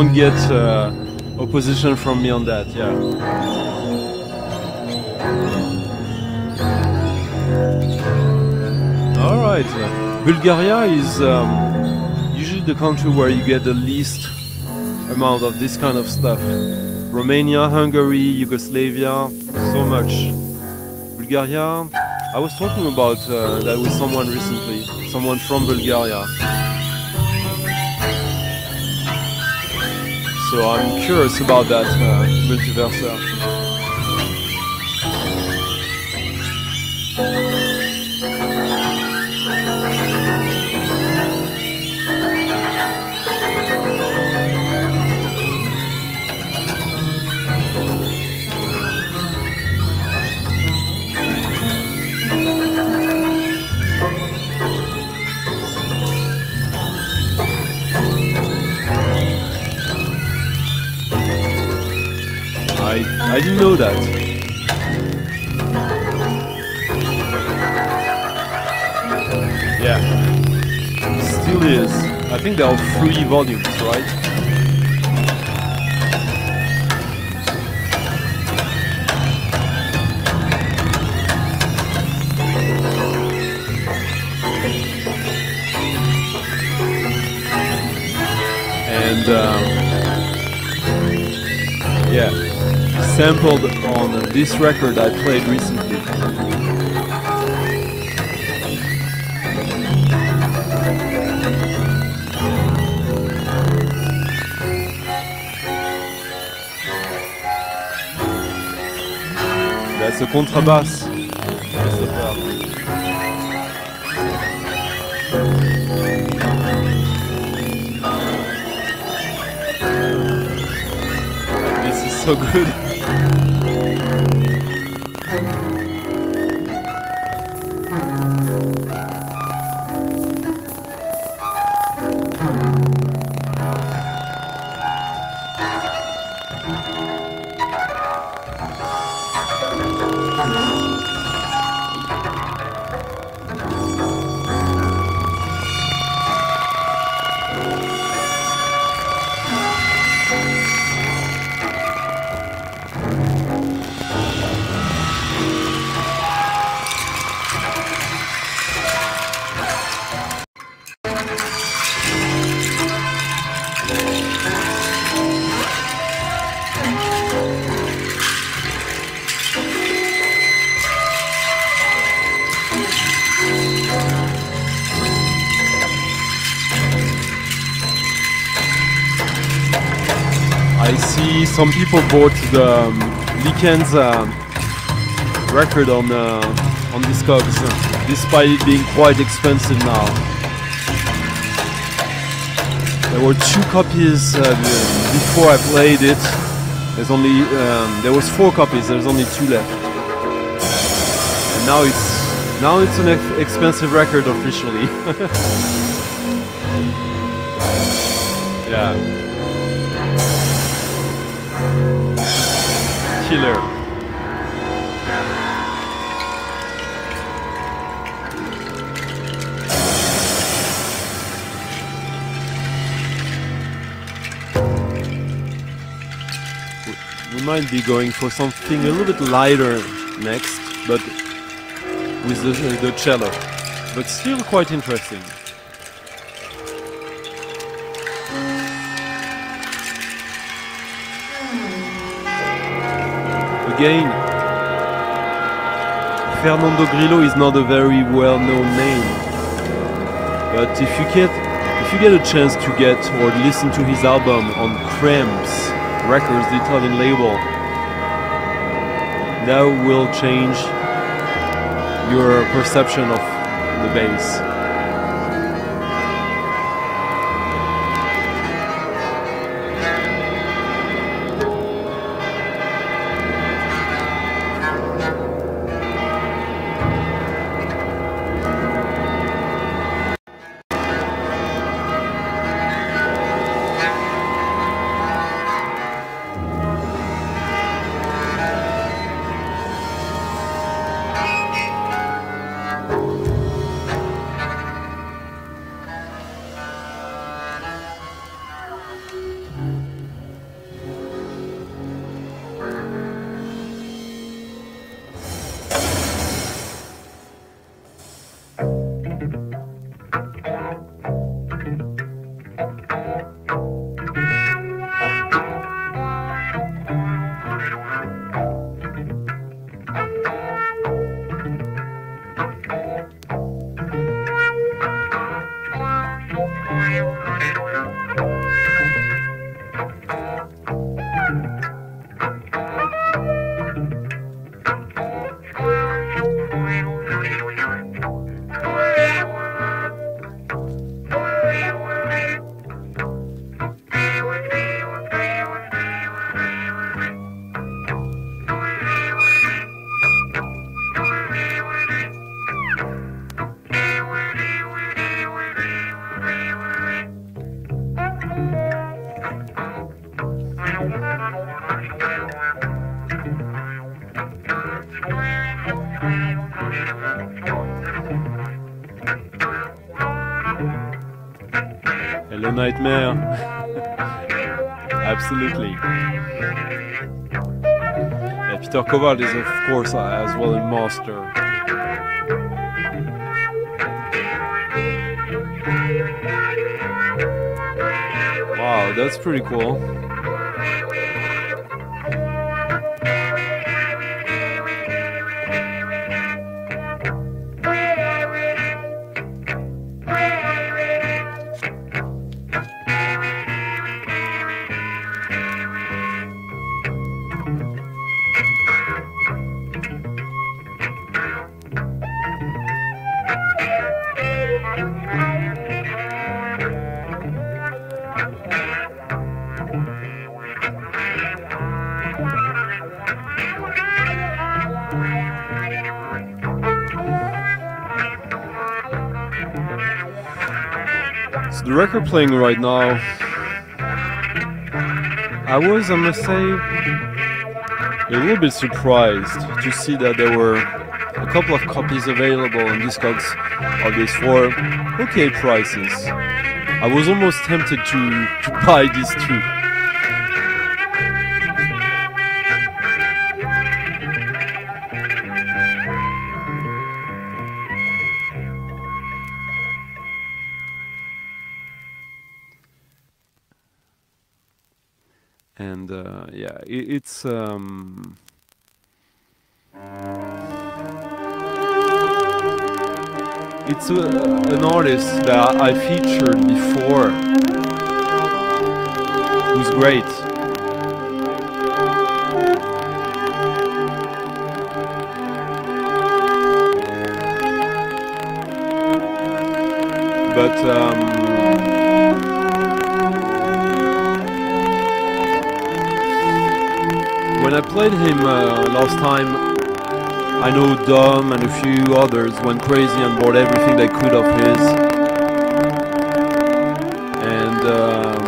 won't get uh, opposition from me on that, yeah. Alright, uh, Bulgaria is um, usually the country where you get the least amount of this kind of stuff. Romania, Hungary, Yugoslavia, so much. Bulgaria, I was talking about uh, that with someone recently, someone from Bulgaria. So I'm curious about that uh, multiversa. I didn't know that. Yeah. Still is. I think there are three volumes, right? And, um, yeah. Sampled on this record I played recently. That's a contrabass. That's the part. This is so good. Some people bought the um, Lichens uh, record on uh, on Discogs, uh, despite it being quite expensive now. There were two copies uh, before I played it. There's only um, there was four copies. There's only two left. And now it's now it's an ex expensive record officially. Yeah. Killer. We might be going for something a little bit lighter next, but with the, the cello, but still quite interesting. Again, Fernando Grillo is not a very well-known name, but if you get if you get a chance to get or listen to his album on Cramps Records, the Italian label, that will change your perception of the bass. Hello Nightmare. Absolutely. Yeah, Peter Kowal is of course as well a master. Wow, that's pretty cool. Record playing right now. I was, I must say, a little bit surprised to see that there were a couple of copies available on Discogs of this for okay prices. I was almost tempted to, to buy these two. And uh, yeah, it, it's um, it's a, an artist that I featured before, who's great. But um, when I played him uh, last time, I know Dom and a few others went crazy and bought everything they could of his. And um,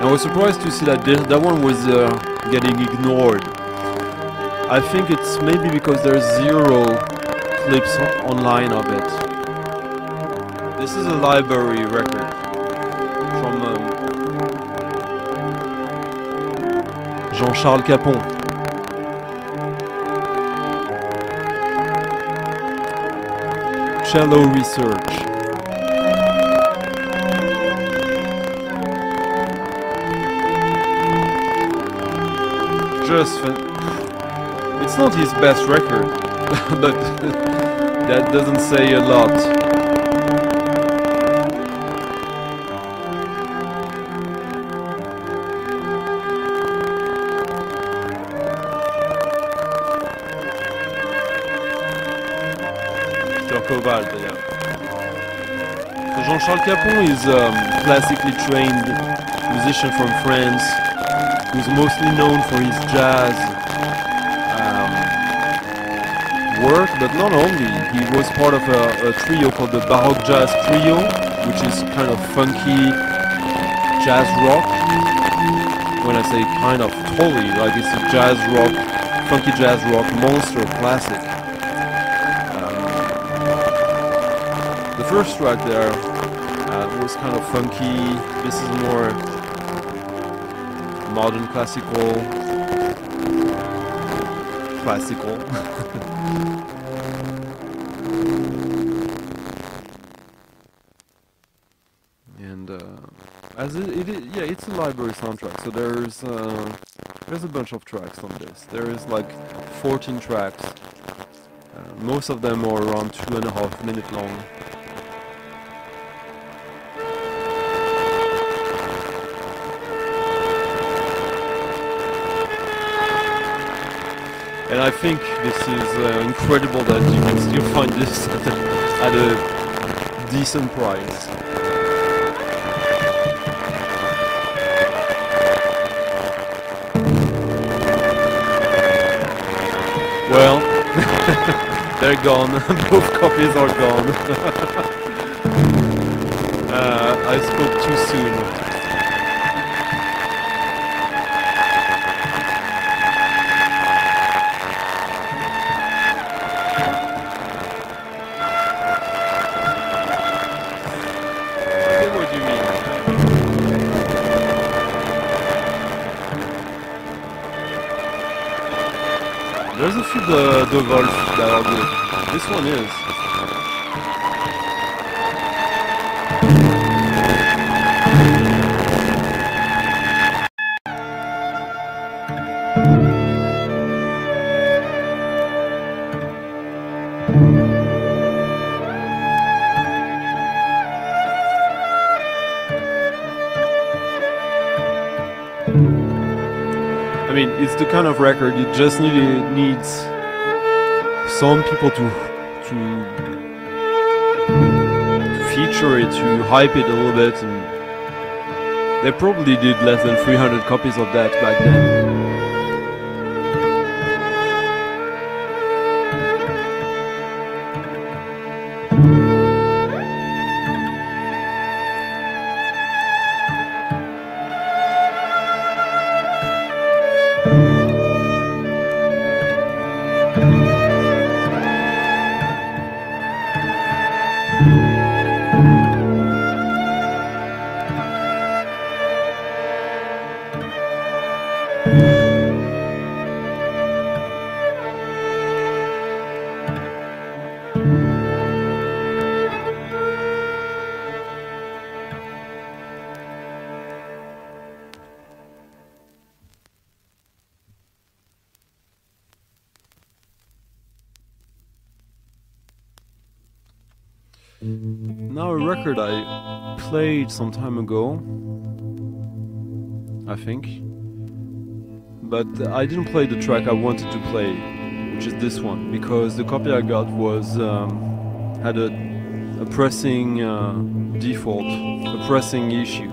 I was surprised to see that this, that one was uh, getting ignored. I think it's maybe because there's zero clips online of it. This is a library record from um, Jean-Charles Capon. Cello Research. Just for it's not his best record, but that doesn't say a lot. Jean-Charles Capon is a um, classically trained musician from France who's mostly known for his jazz um, work, but not only. He was part of a, a trio called the Baroque Jazz Trio, which is kind of funky jazz rock. When I say kind of, totally, like it's a jazz rock, funky jazz rock monster classic. Um, the first track there was kind of funky. This is more modern classical, classical. because it, it yeah, it's a library soundtrack. So there's uh, there's a bunch of tracks on this. There is like fourteen tracks. Uh, most of them are around two and a half minute long. And I think this is uh, incredible that you can still find this at a, at a decent price. Well, they're gone. Both copies are gone. uh, I spoke too soon. There's a few the the Wolf that are good. This one is. I mean, it's the kind of record you just need. It needs some people to to feature it, to hype it a little bit, and they probably did less than three hundred copies of that back then. I played some time ago, I think, but I didn't play the track I wanted to play, which is this one, because the copy I got was um, had a, a pressing uh, default, a pressing issue.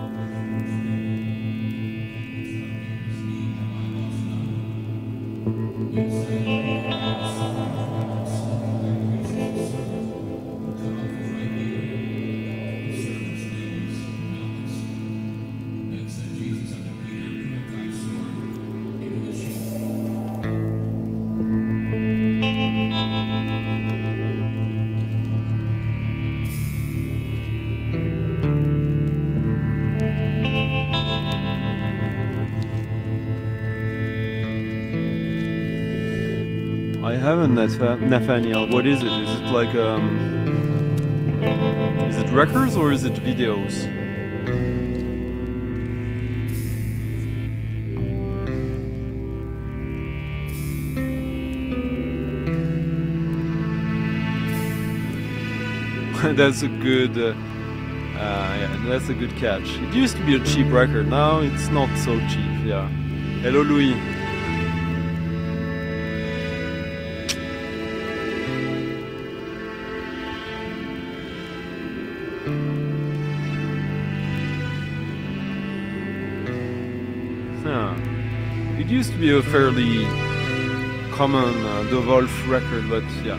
Nathaniel, what is it? Is it like, um, is it records or is it videos? That's a good, uh, uh, yeah, that's a good catch. It used to be a cheap record, now it's not so cheap, yeah. Hello, Louis. It used to be a fairly common uh, De Wolf record, but yeah,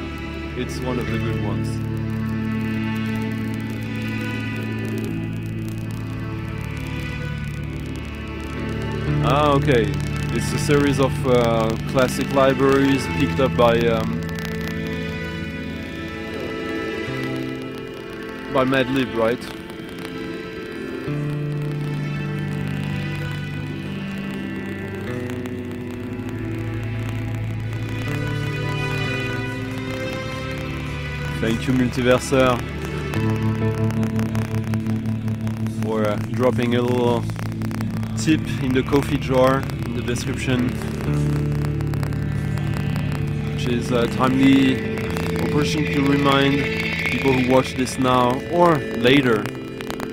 it's one of the good ones. Ah, okay. It's a series of uh, classic libraries picked up by um, by Madlib, right? Thank you, Multiverseur. We're dropping a little tip in the coffee jar in the description, which is a timely opportunity to remind people who watch this now or later,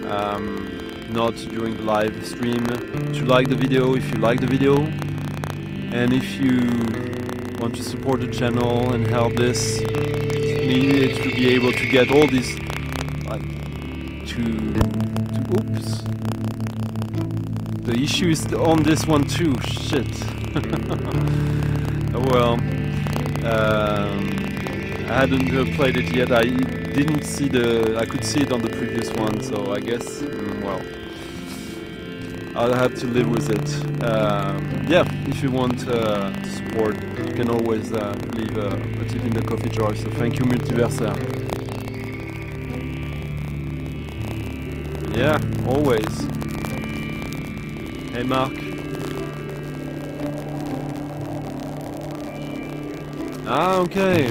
um, not during the live stream, to like the video if you like the video, and if you want to support the channel and help this, need to be able to get all these, like, to, to oops, the issue is on this one too, shit. Well, um, I hadn't played it yet. I didn't see the. I could see it on the previous one, so I guess, mm, well, I'll have to live with it. Um, yeah, if you want uh, to support, you can always uh, leave a, a tip in the coffee jar. So thank you, Multiversa. Yeah, always. Hey, Mark. Ah, okay.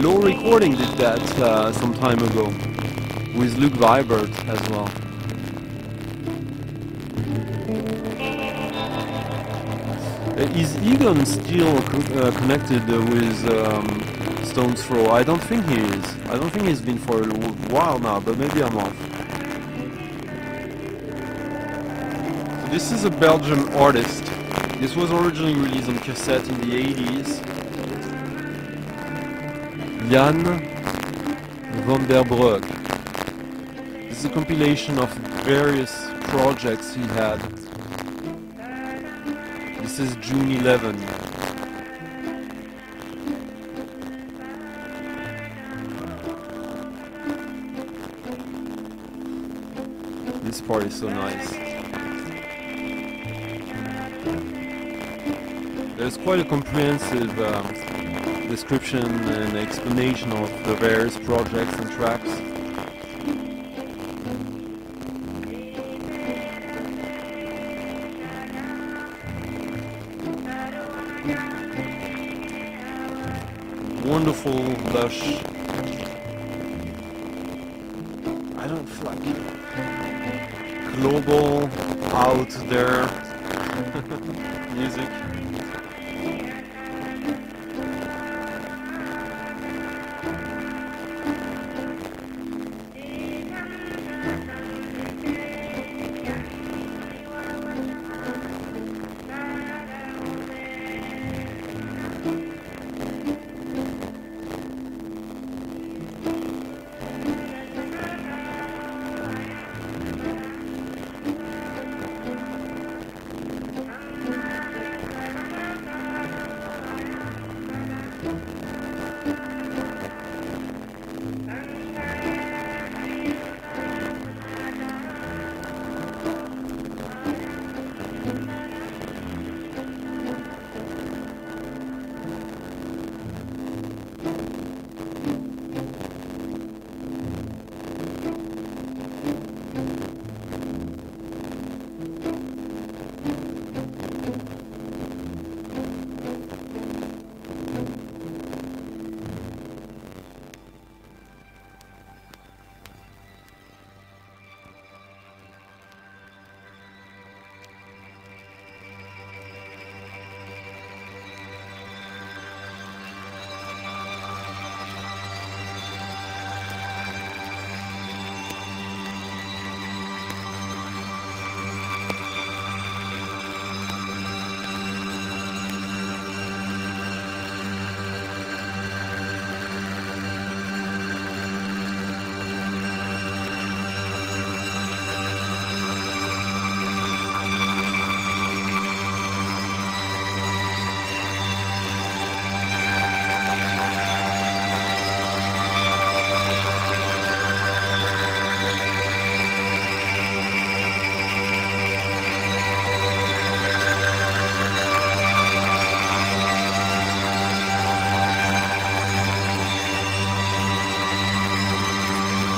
Low Recording did that uh, some time ago with Luke Vibert as well. Uh, is Egon still co uh, connected uh, with um, Stone's Throw? I don't think he is. I don't think he's been for a while now, but maybe I'm off. So this is a Belgian artist. This was originally released on cassette in the eighties. Jan van der Broek. This is a compilation of various projects he had. This is June eleventh. This part is so nice. There's quite a comprehensive um, description and explanation of the various projects and tracks. Wonderful, lush. I don't like global out there music.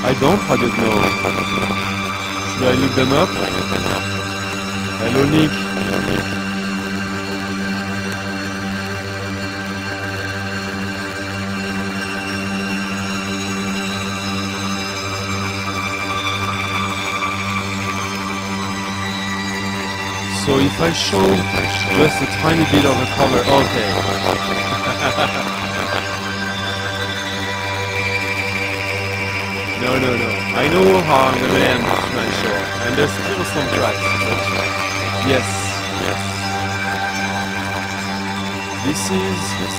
I don't, I don't know. Should I look them up? Hello, Nick. So if I show just a tiny bit of a cover, okay. no, no, no. I know how I'm gonna end my show, and there's still some tracks. Yes, yes. This is yes,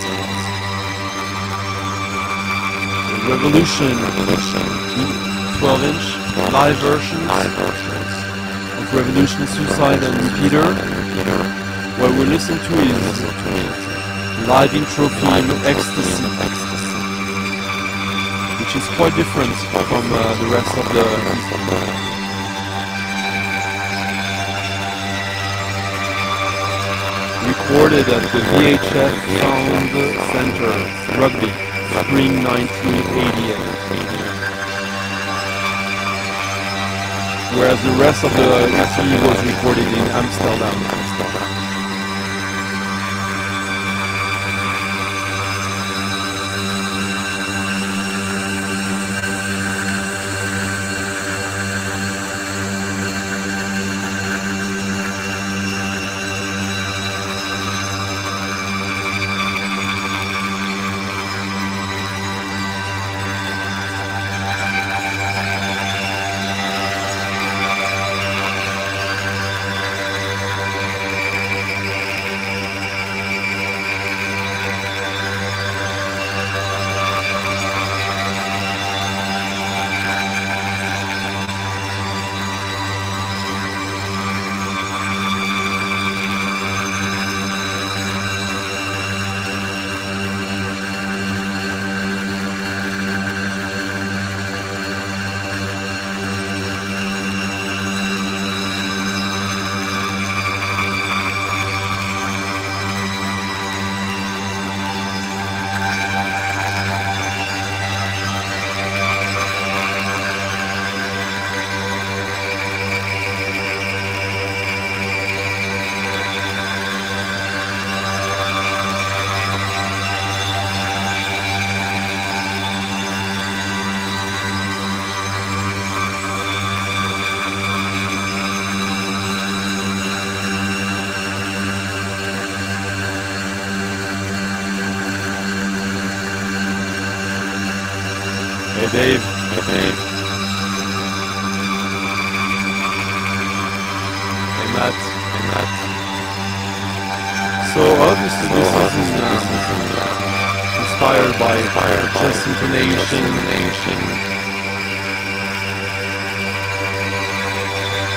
the Revolution, Revolution, twelve-inch live versions. Live versions. Revolution, Suicide and Repeater. What we listen to is live intro film Ecstasy, which is quite different from uh, the rest of the disc. Recorded at the V H F Sound Center, Rugby, spring nineteen eighty-eight. Whereas the rest of the E P was recorded in Amsterdam. Dave, Dave. And that, and that. So obviously this is inspired by just intonation.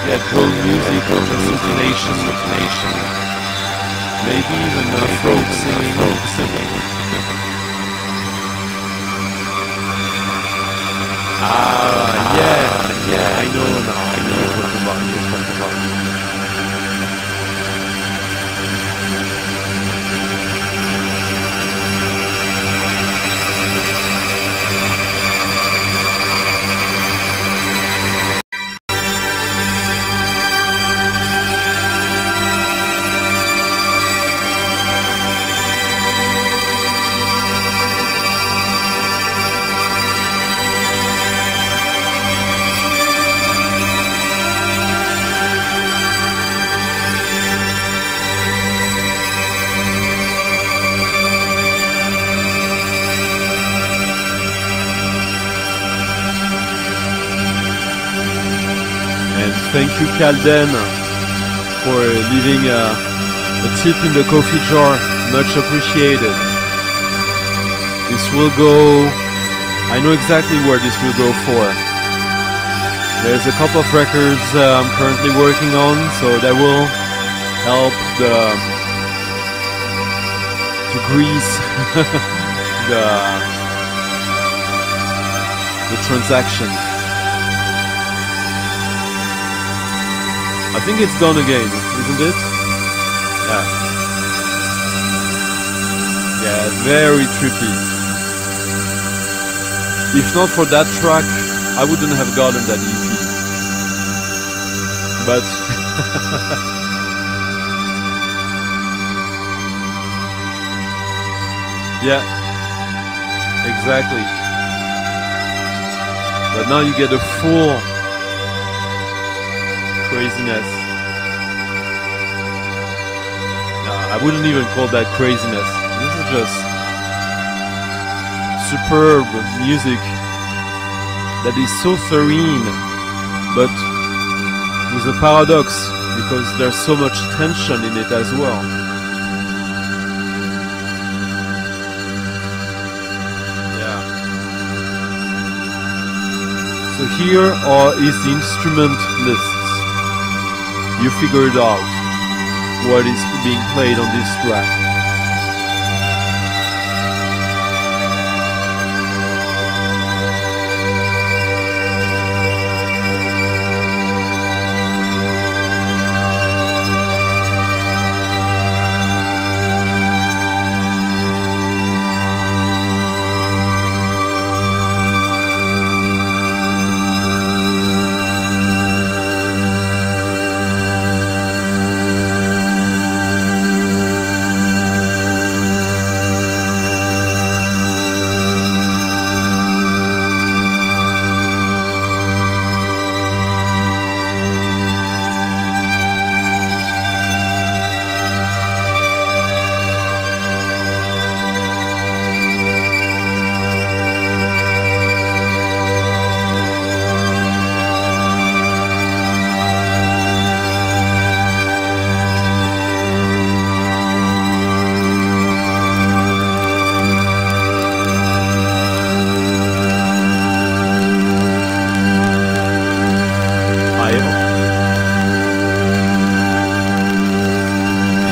Yeah, drone music, just intonation, intonation. Maybe even uh, folk singing, folk singing. Ah, uh, yeah, yeah, I know now, I know what about you, what about you. Thank you, Calden, for leaving a, a tip in the coffee jar. Much appreciated. This will go... I know exactly where this will go for. There's a couple of records uh, I'm currently working on, so that will help the, to grease the, the transaction. I think it's done again, isn't it? Yeah. Yeah, very trippy. If not for that track, I wouldn't have gotten that E P. But... yeah. Exactly. But now you get a full... craziness. I wouldn't even call that craziness. This is just superb music that is so serene, but with a paradox, because there's so much tension in it as well. Yeah. So here are is the instrument lists. You figured out what is being played on this track.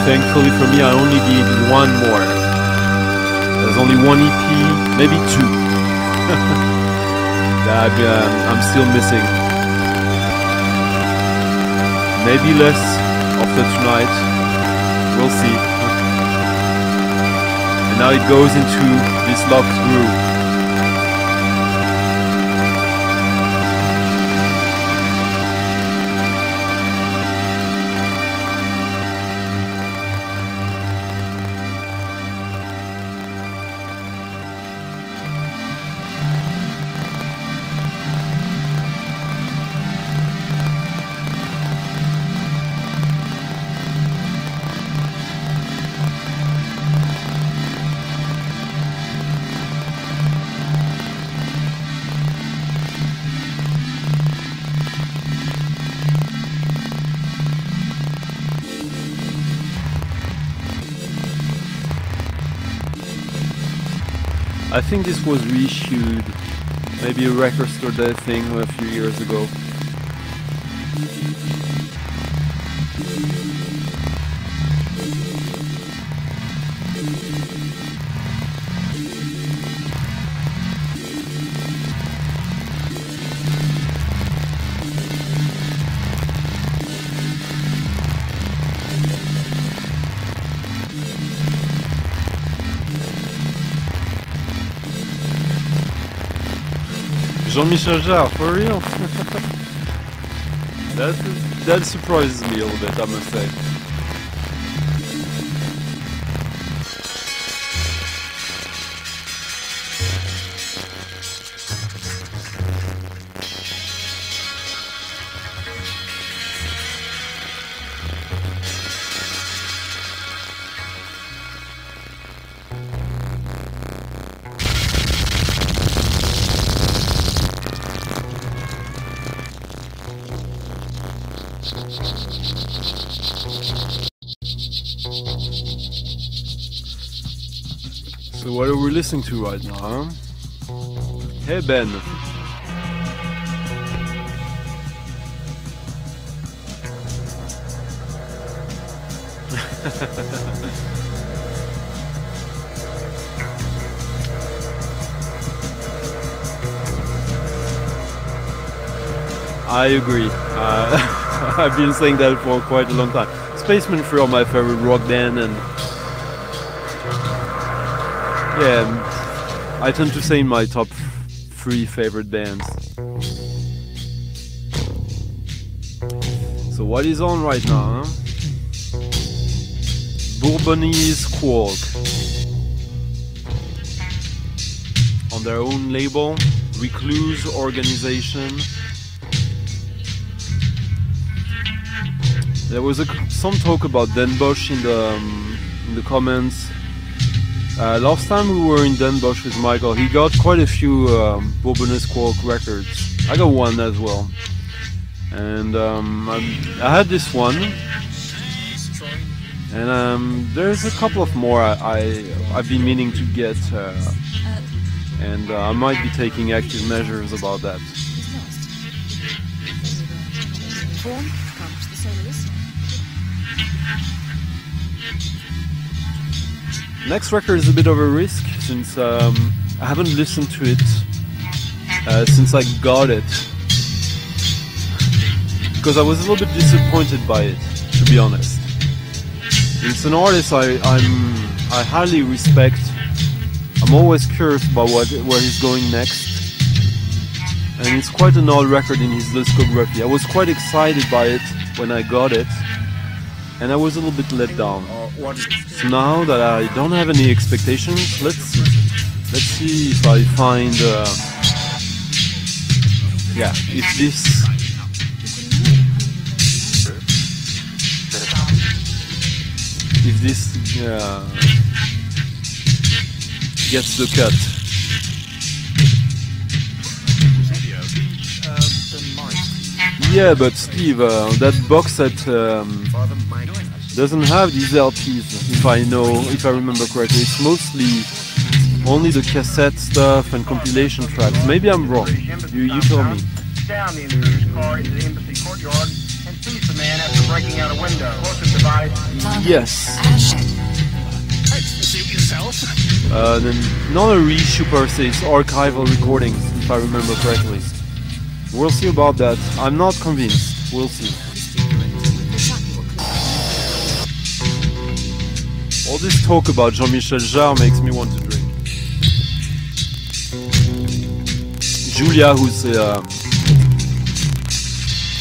Thankfully for me, I only did one more. There's only one E P, maybe two, that um, I'm still missing. Maybe less after tonight, we'll see. And now it goes into this locked groove. I think this was reissued, maybe a Record Store Day thing a few years ago. Jean-Michel Jarre, for real? that, that surprises me a little bit, I must say. What are we listening to right now, huh? Hey Ben. I agree. Uh, I've been saying that for quite a long time. Spaceman Free are my favorite rock band, and yeah, I tend to say my top three favorite bands. So what is on right now? Huh? Bourbonese Qualk. On their own label, Recluse Organization. There was a, some talk about Den Bosch in the um, in the comments. Uh, last time we were in Den Bosch with Michael, he got quite a few um, Bourbonese Qualk records. I got one as well. And um, I, I had this one. And um, there's a couple of more I, I, I've been meaning to get. Uh, and uh, I might be taking active measures about that. Next record is a bit of a risk, since um, I haven't listened to it uh, since I got it, because I was a little bit disappointed by it, to be honest. It's an artist I I'm, I highly respect. I'm always curious about what where he's going next, and it's quite an old record in his discography. I was quite excited by it when I got it, and I was a little bit let down. So now that I don't have any expectations, let's see. Let's see if I find, uh, yeah, if this. If this uh, gets the cut. Yeah, but Steve, uh, that box set um, doesn't have these L Ps, if I know, if I remember correctly. It's mostly only the cassette stuff and compilation tracks. Maybe I'm wrong. You, you tell me. Down the intruder's car into the embassy courtyard and sees the man after breaking out a window. Yes. Uh, then another reissue per se is archival recordings, if I remember correctly. We'll see about that. I'm not convinced. We'll see. All this talk about Jean-Michel Jarre makes me want to drink. Julia, who's uh,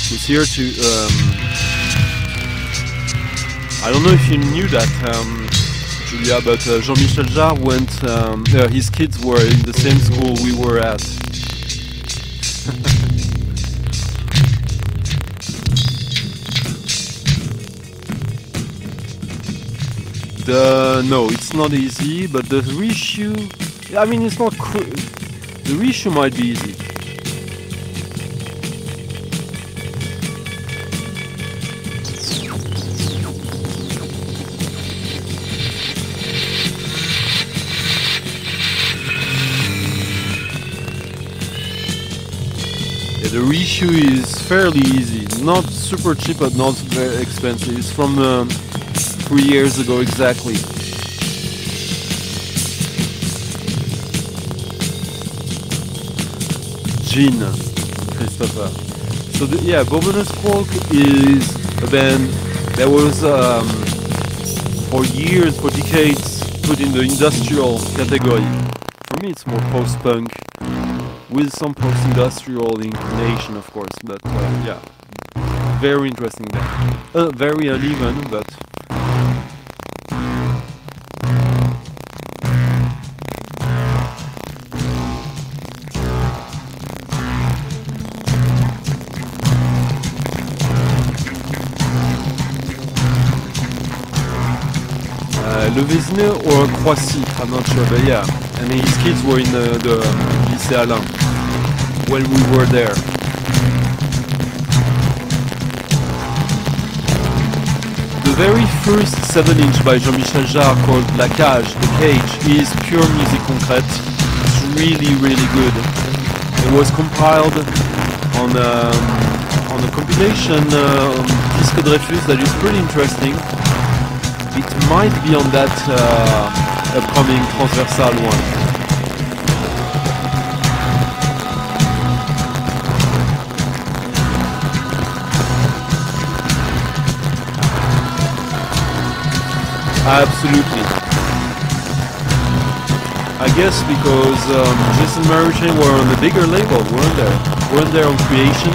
who's here to, um, I don't know if you knew that, um, Julia, but uh, Jean-Michel Jarre went, um, uh, his kids were in the same school we were at. The, no, it's not easy, but the reissue, I mean, it's not, cr the reissue might be easy. Yeah, the reissue is fairly easy, not super cheap, but not very expensive. It's from um, three years ago exactly. Jean, Christopher. So the, yeah, Bourbonese Qualk is a band that was um, for years, for decades, put in the industrial category. For me, it's more post-punk with some post-industrial inclination, of course. But uh, yeah, very interesting band. Uh, very uneven, but. Le Vésinet or Croissy, I'm not sure, but yeah. And his kids were in the, the Lycée Alain when we were there. The very first seven inch by Jean-Michel Jarre called La Cage, The Cage, is pure music concrète. It's really, really good. It was compiled on a, on a compilation uh, on Disque Dreyfus that is pretty interesting. It might be on that uh, upcoming transversal one. Absolutely. I guess because um, Jason Marucci were on the bigger label, weren't they? Weren't they on Creation?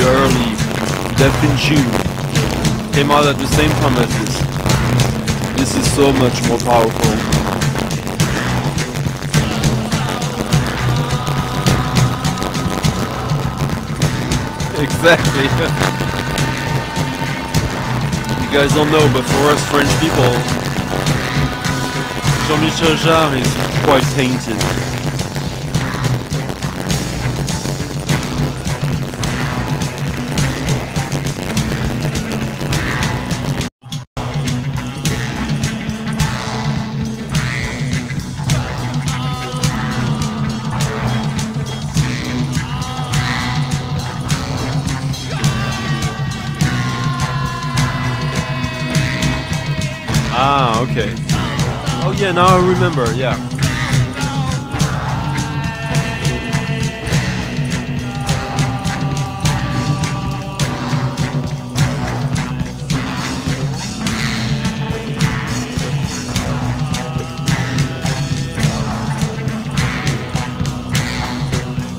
Early Deaf in June came out at the same time as this. This is so much more powerful. Exactly. You guys don't know, but for us French people, Jean-Michel Jarre is quite tainted. Okay. Oh yeah, now I remember, yeah.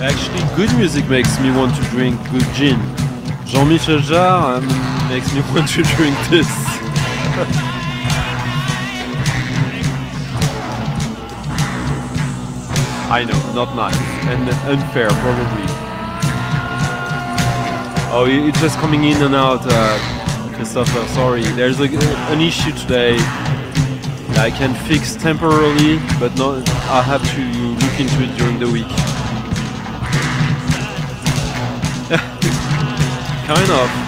Actually, good music makes me want to drink good gin. Jean-Michel Jarre um, makes me want to drink this. I know, not nice, and unfair probably. Oh, it's just coming in and out, uh, Christopher, sorry. There's a, an issue today that I can fix temporarily, but not. I'll have to look into it during the week. Kind of.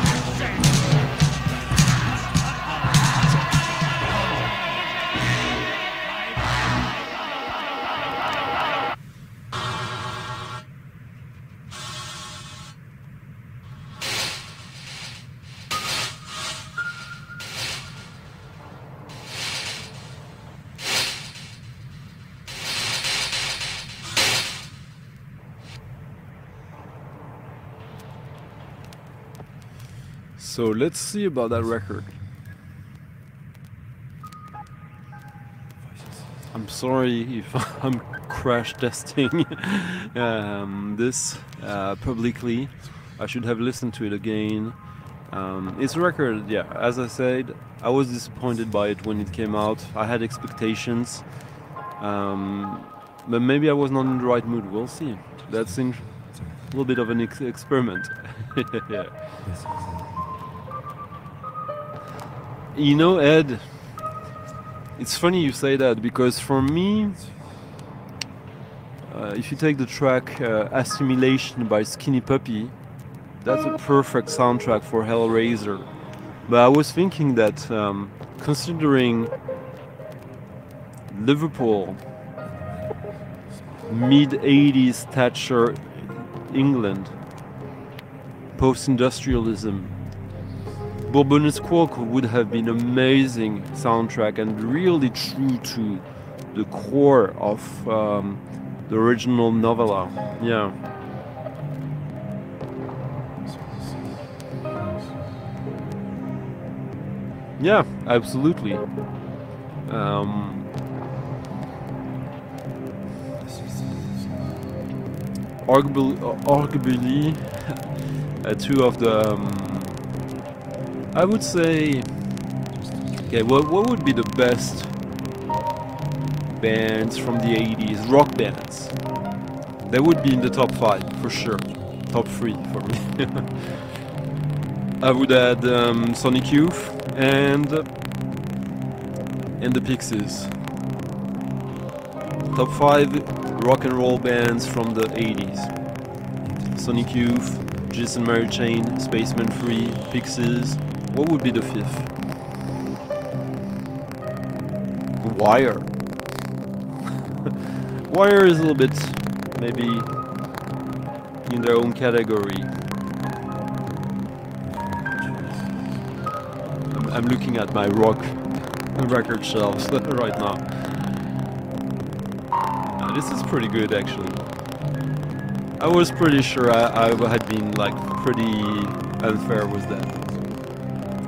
So let's see about that record. I'm sorry if I'm crash testing um, this uh, publicly. I should have listened to it again. Um, it's a record, yeah, as I said, I was disappointed by it when it came out. I had expectations, um, but maybe I was not in the right mood. We'll see. That's a little bit of an ex experiment. Yeah. You know, Ed, it's funny you say that, because for me, uh, if you take the track uh, Assimilation by Skinny Puppy, that's a perfect soundtrack for Hellraiser. But I was thinking that um, considering Liverpool, mid eighties Thatcher England, post-industrialism, Bourbonese Qualk would have been amazing soundtrack and really true to the core of um, the original novella. Yeah. Yeah, absolutely. Um, Arguably, uh, two of the. Um, I would say, okay, what, what would be the best bands from the eighties, rock bands? They would be in the top five, for sure. Top three for me. I would add um, Sonic Youth and, and the Pixies. Top five rock and roll bands from the eighties. Sonic Youth, Jason Mary Chain, Spaceman three, Pixies. What would be the fifth? Wire. Wire is a little bit, maybe, in their own category. I'm, I'm looking at my rock record shelves right now. Now. This is pretty good, actually. I was pretty sure I, I had been, like, pretty unfair with that.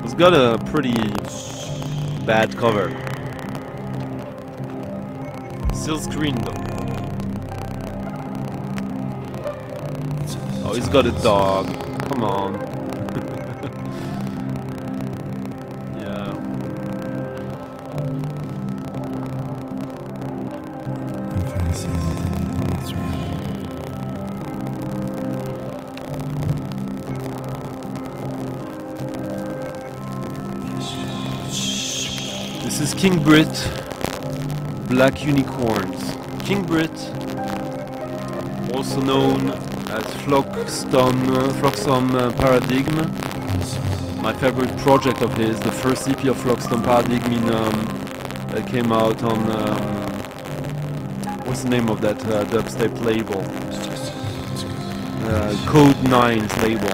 It's got a pretty bad cover. Still screen though. Oh, he's got a dog. Come on. This is King Brit, Black Unicorns. King Brit, also known as Flockstom Paradigm. My favorite project of his, the first E P of Flockstom Paradigm in, um, that came out on, um, what's the name of that uh, dubstep label? Uh, Code nine's label.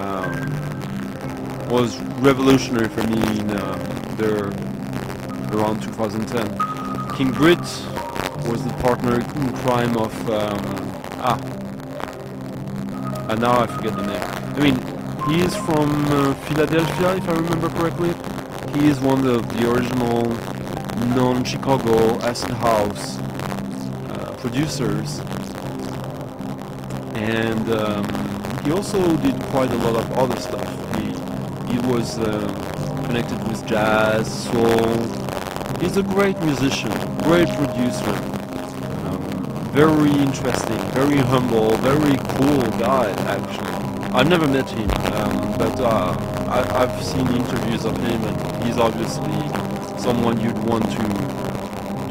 Um, was revolutionary for me in uh, their around two thousand ten. King Brit was the partner in crime of um, ah and now I forget the name. I mean, he is from uh, Philadelphia, if I remember correctly. He is one of the original non-Chicago acid house uh, producers, and um, he also did quite a lot of other stuff. He he was uh, connected with jazz, soul. He's a great musician, great producer, um, very interesting, very humble, very cool guy, actually. I've never met him, um, but uh, I, I've seen interviews of him, and he's obviously someone you'd want to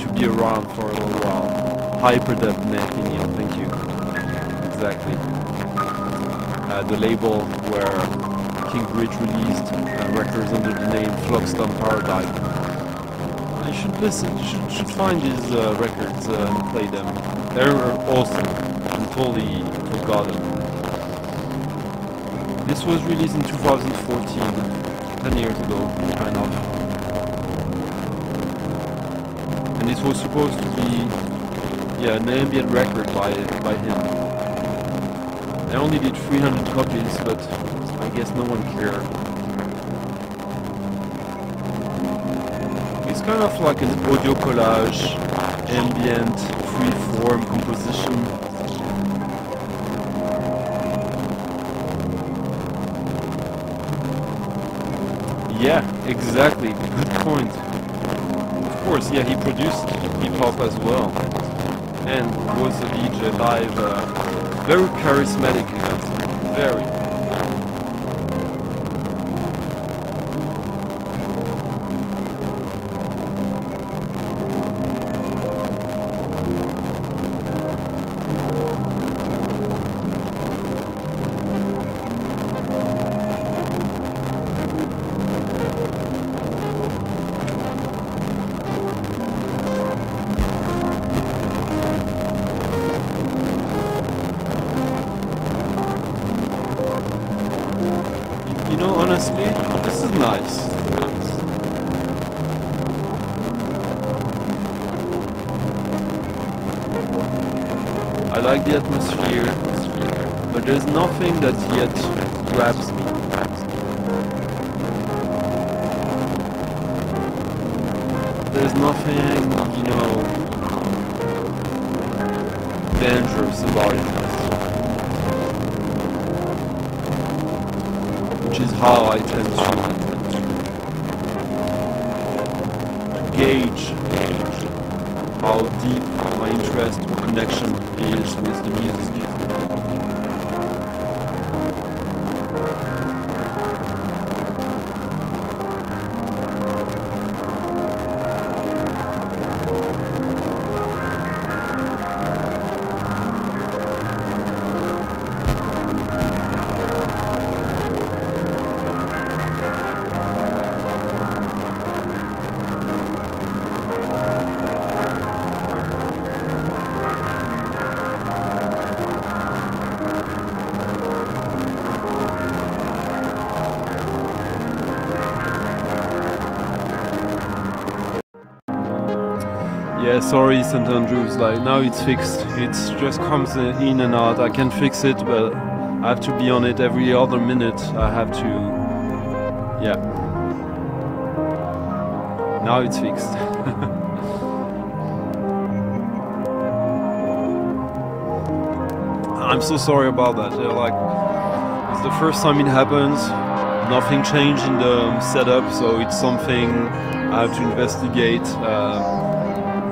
to be around for a little while. Hyperdub making him, thank you. Exactly. Uh, the label where King Bridge released uh, records under the name Flockstom Paradigm. You should listen, you should, should find these uh, records uh, and play them. They're awesome and totally forgotten. This was released in two thousand fourteen, ten years ago, kind of. And this was supposed to be yeah, an ambient record by, by him. I only did three hundred copies, but I guess no one cared. Kind of like an audio collage, ambient, free-form composition. Yeah, exactly. Good point. Of course, yeah, he produced hip-hop as well, and was a D J live. Uh, very charismatic event. Very. That yet grabs me. There's nothing, you know, dangerous about it, which is how I tend to gauge how deep my interest or connection is with the music. Sorry, Saint Andrews, like, now it's fixed. It just comes in and out. I can fix it, but I have to be on it every other minute. I have to... yeah. Now it's fixed. I'm so sorry about that. They're like, it's the first time it happens. Nothing changed in the setup, so it's something I have to investigate, uh,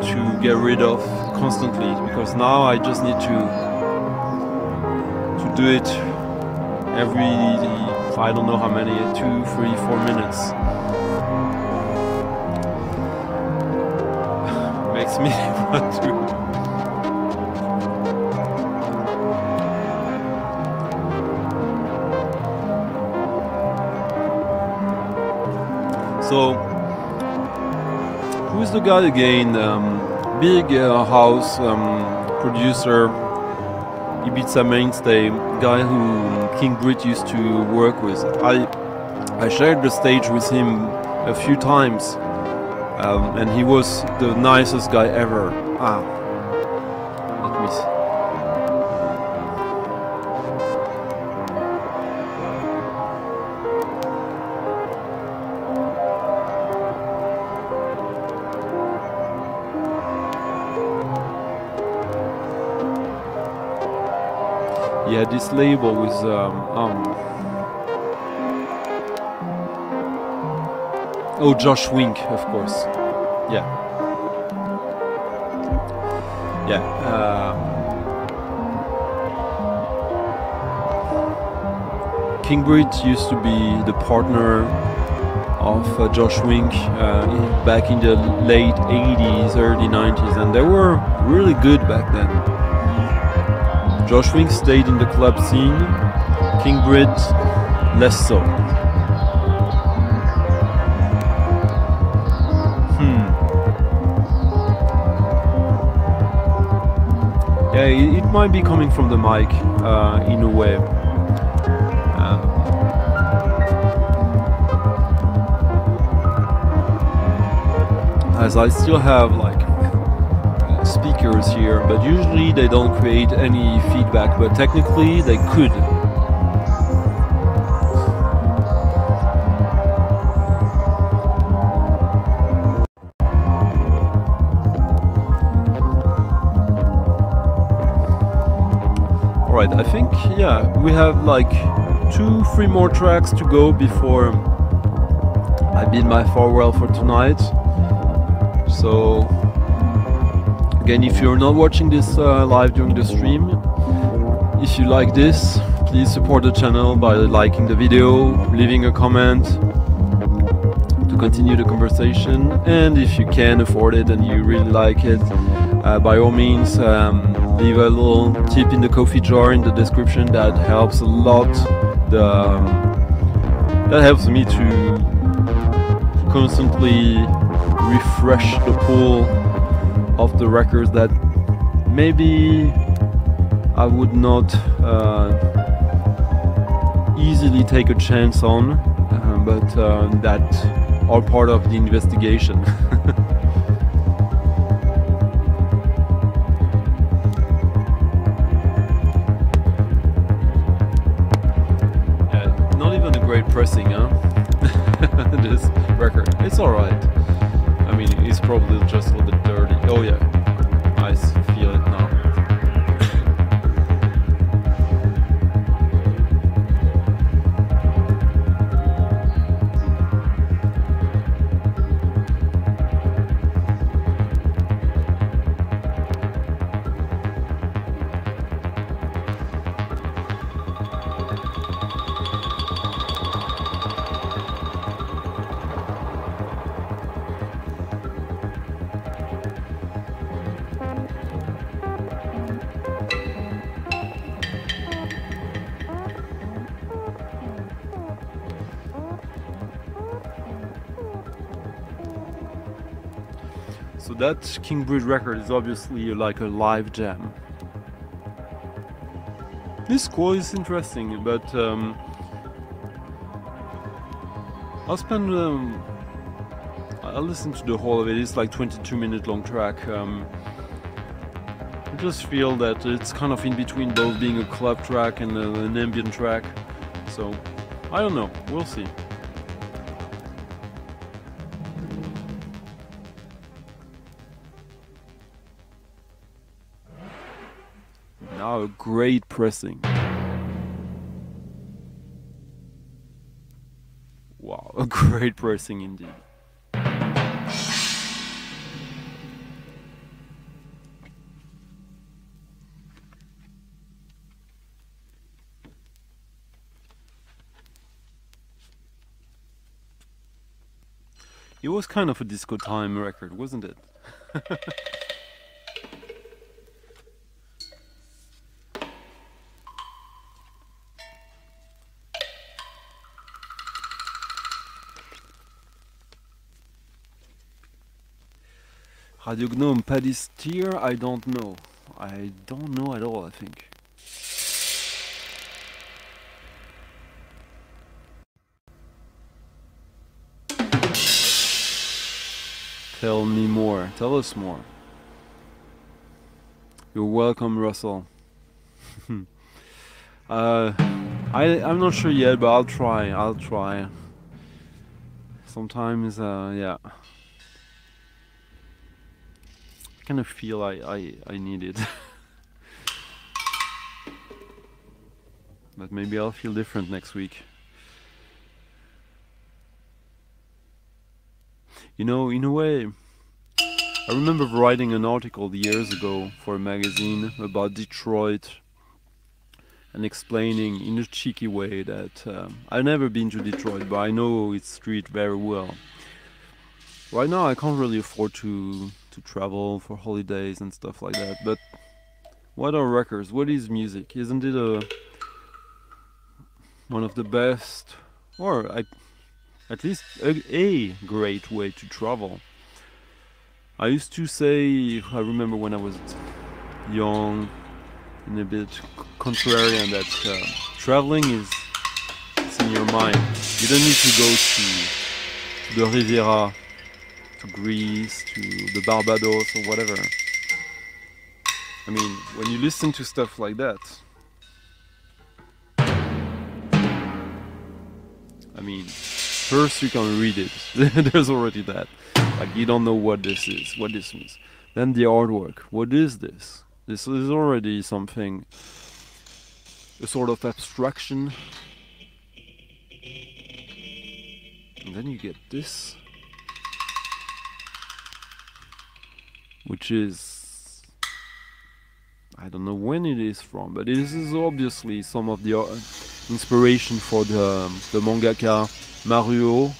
to get rid of constantly, because now I just need to to do it every, I don't know how many, two, three, four minutes. Makes me want to... So, who is the guy again? Um, big uh, house um, producer, Ibiza mainstay, guy who King Brit used to work with. I I shared the stage with him a few times, um, and he was the nicest guy ever. Ah, let me see. Yeah, this label with um, um oh, Josh Wink, of course. Yeah, yeah. Uh, King Brit used to be the partner of uh, Josh Wink uh, in, back in the late eighties, early nineties, and they were really good back then. Josh Wink stayed in the club scene, King Brit less so. Hmm. Yeah, it, it might be coming from the mic uh, in a way. Uh, as I still have like speakers here, but usually they don't create any feedback, but technically they could. Alright, I think, yeah, we have like two, three more tracks to go before I bid my farewell for tonight. So... again, if you're not watching this uh, live during the stream, if you like this, please support the channel by liking the video, leaving a comment to continue the conversation, and if you can afford it and you really like it, uh, by all means, um, leave a little tip in the coffee jar in the description. That helps a lot. The, um, that helps me to constantly refresh the pool of the records that maybe I would not uh, easily take a chance on, uh, but uh, that are part of the investigation. Yeah, not even a great pressing, huh? This record, it's alright. I mean, it's probably just a little bit dirty. Oh yeah, I feel it now. That King Brit record is obviously like a live jam. This score is interesting, but um, I'll spend. Um, I'll listen to the whole of it. It's like twenty-two minute long track. Um, I just feel that it's kind of in between both being a club track and uh, an ambient track. So I don't know. We'll see. A great pressing. Wow, a great pressing indeed. It was kind of a disco time record, wasn't it? Radio Gnome, Paddy Steer, I don't know. I don't know at all, I think. Tell me more. Tell us more. You're welcome, Russell. uh, I, I'm not sure yet, but I'll try. I'll try. Sometimes, uh, yeah. I kind of feel I, I, I need it. But maybe I'll feel different next week. You know, in a way, I remember writing an article years ago for a magazine about Detroit and explaining in a cheeky way that um, I've never been to Detroit, but I know its street very well. Right now I can't really afford to, to travel for holidays and stuff like that, but what are records? What is music? Isn't it a, one of the best, or I... at least a, a great way to travel. I used to say, I remember when I was young and a bit contrarian, that uh, traveling is it's in your mind. You don't need to go to the Riviera, to Greece, to the Barbados or whatever. I mean, when you listen to stuff like that, I mean, first you can read it, there's already that, like you don't know what this is, what this means. Then the artwork, what is this? This is already something, a sort of abstraction. And then you get this, which is, I don't know when it is from, but this is obviously some of the inspiration for the, the mangaka Mario,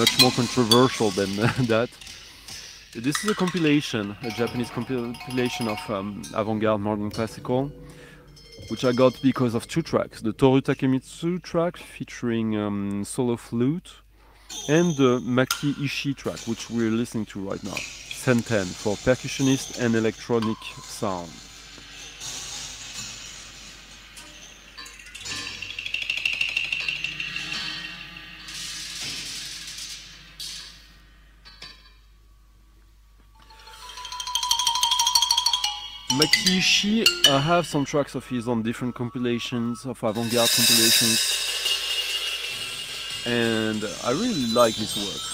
much more controversial than that. This is a compilation, a Japanese compilation of um, avant-garde modern classical, which I got because of two tracks, the Toru Takemitsu track featuring um, solo flute and the Maki Ishii track, which we're listening to right now, Senten, for percussionist and electronic sound. Maki Ishii uh, have some tracks of his on different compilations, of avant-garde compilations, and I really like his work.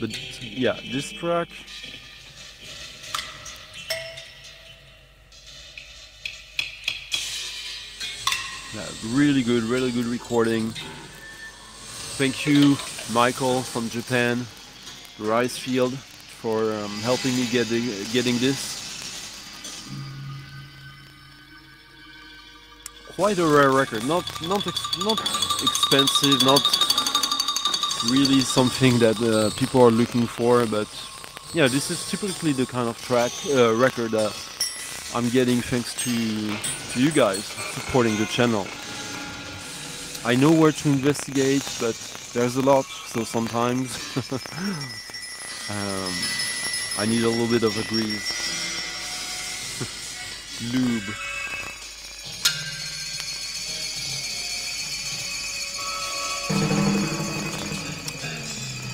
But yeah, this track... yeah, really good, really good recording. Thank you, Michael from Japan, Rice Field, for um, helping me get the, getting this. Quite a rare record, not not ex not expensive, not really something that uh, people are looking for, but yeah, this is typically the kind of track uh, record that I'm getting thanks to, to you guys supporting the channel. I know where to investigate, but there's a lot, so sometimes Um, I need a little bit of a grease. Lube.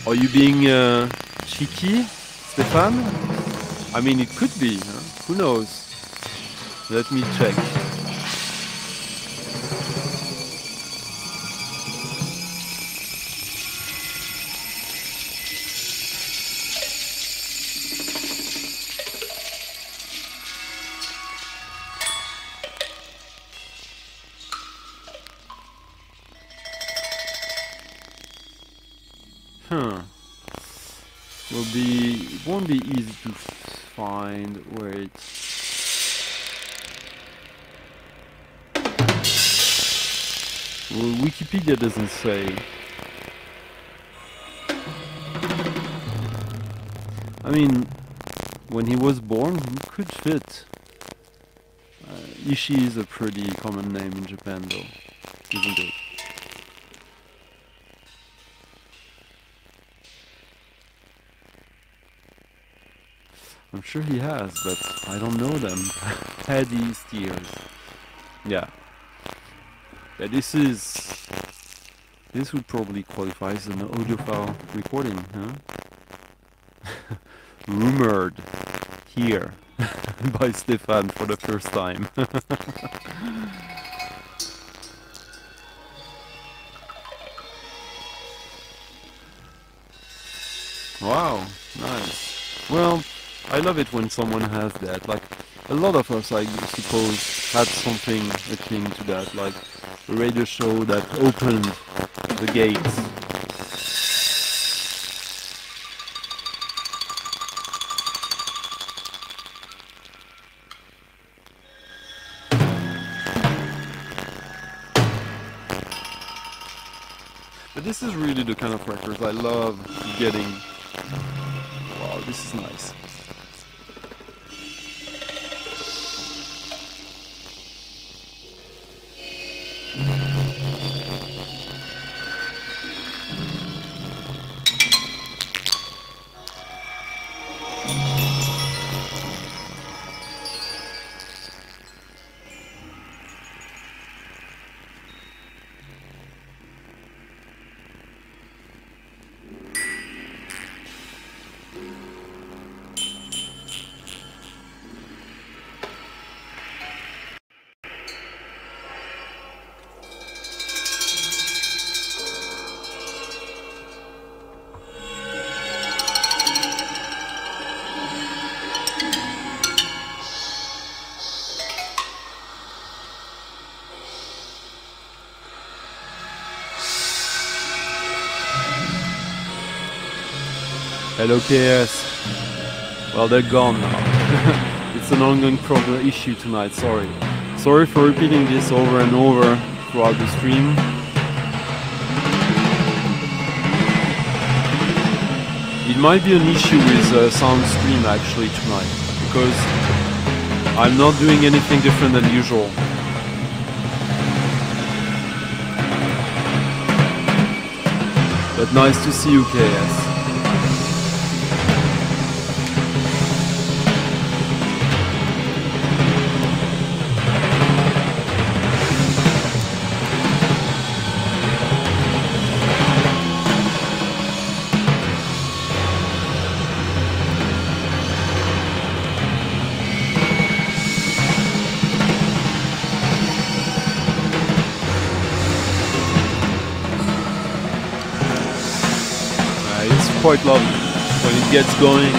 Are you being uh, cheeky, Stefan? I mean, it could be. Huh? Who knows? Let me check. Well, Wikipedia doesn't say. I mean, when he was born, he could fit. Uh, Ishii is a pretty common name in Japan, though, isn't it? I'm sure he has, but I don't know them. Paddy Steers. Yeah. Yeah. This is... This would probably qualify as an audiophile recording, huh? Rumored here by Stefan for the first time. Wow, nice. Well, I love it when someone has that, like, a lot of us, I suppose, had something akin to that, like, a radio show that opened the gates. But this is really the kind of records I love getting. Wow, this is nice. Hello K S. Well, they're gone now. It's an ongoing problem issue tonight, sorry. Sorry for repeating this over and over throughout the stream. It might be an issue with uh, sound stream actually tonight, because I'm not doing anything different than usual. But nice to see you K S. Quite lovely when it gets going.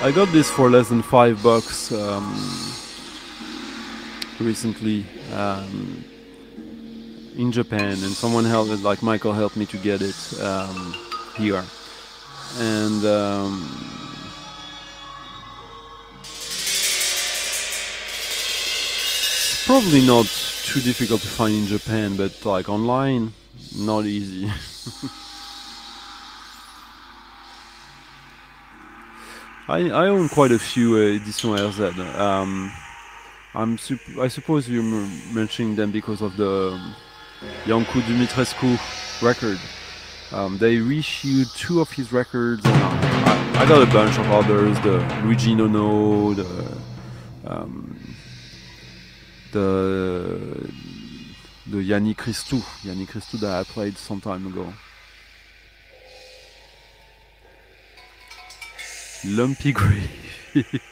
I got this for less than five bucks um, recently um, in Japan, and someone helped it, like Michael helped me to get it um, here. And um, it's probably not too difficult to find in Japan, but like online, not easy. I, I own quite a few uh, Edition R Z. Um, I'm sup I suppose you're mentioning them because of the um, Iancu Dumitrescu record. Um, they reissued two of his records, and I, I got a bunch of others, the Luigi Nono, the um, the the Yanni Christou, Yanni Christou that I played some time ago. Lumpy grave.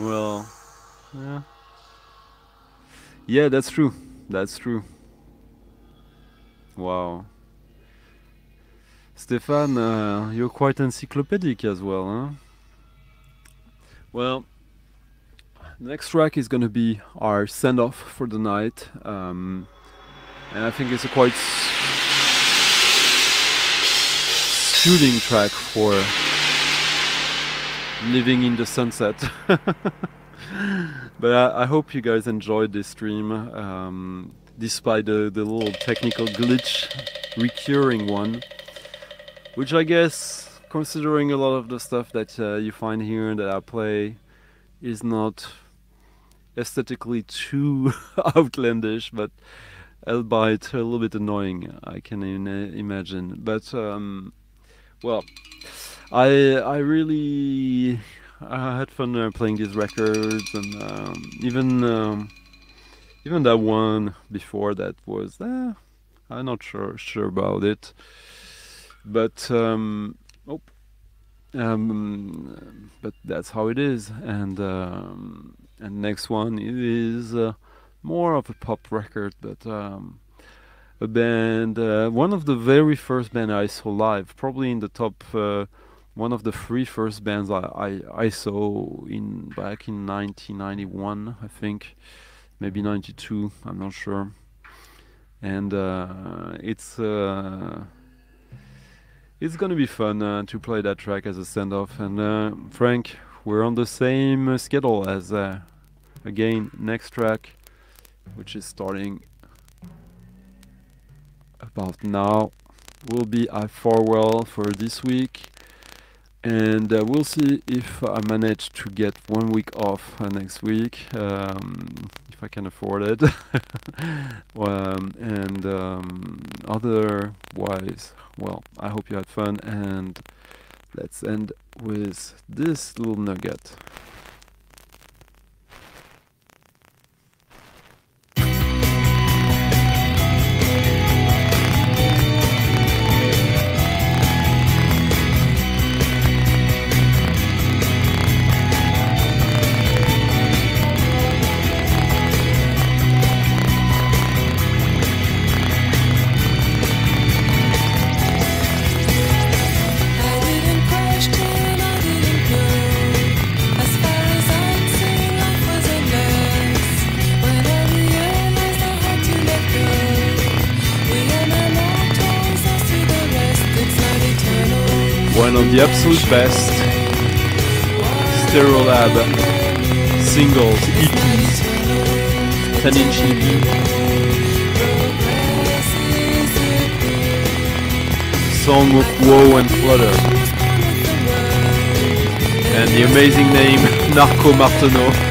Well, yeah. Yeah, that's true. That's true. Wow. Stefan, uh, you're quite encyclopedic as well, huh? Well, the next track is going to be our send-off for the night. Um, and I think it's a quite soothing track for living in the sunset. But I, I hope you guys enjoyed this stream, um, despite the, the little technical glitch, recurring one. Which I guess, considering a lot of the stuff that uh, you find here and that I play, is not aesthetically too outlandish, but albeit a little bit annoying, I can imagine. But, um, well, I I really I had fun uh, playing these records, and um, even um, even that one before that was, eh, I'm not sure sure about it. But um, oh, um, but that's how it is, and um, and next one is uh, more of a pop record, but um, a band, uh, one of the very first band I saw live, probably in the top, uh, one of the three first bands I, I I saw in back in nineteen ninety-one, I think, maybe ninety-two, I'm not sure, and uh, it's. Uh, It's gonna be fun uh, to play that track as a send-off, and uh, Frank, we're on the same uh, schedule as, uh, again, next track, which is starting about now, will be our farewell for this week, and uh, we'll see if I manage to get one week off uh, next week, um, if I can afford it, um, and um, otherwise, well, I hope you had fun, and let's end with this little nugget. One of the absolute best Stereolab singles, E Ps, ten inch E P, Song of Woe and Flutter, and the amazing name Narco Martineau.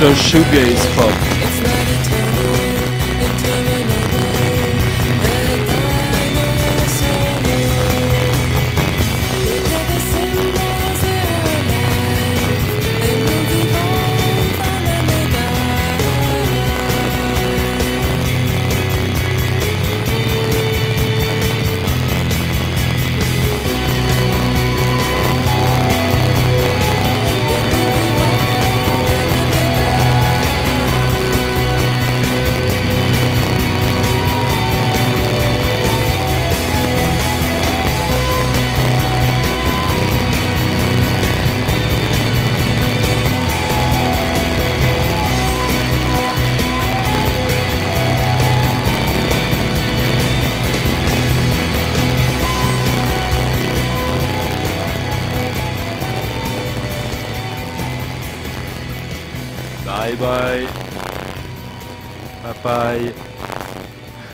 So shoegaze pop. bye. Bye bye.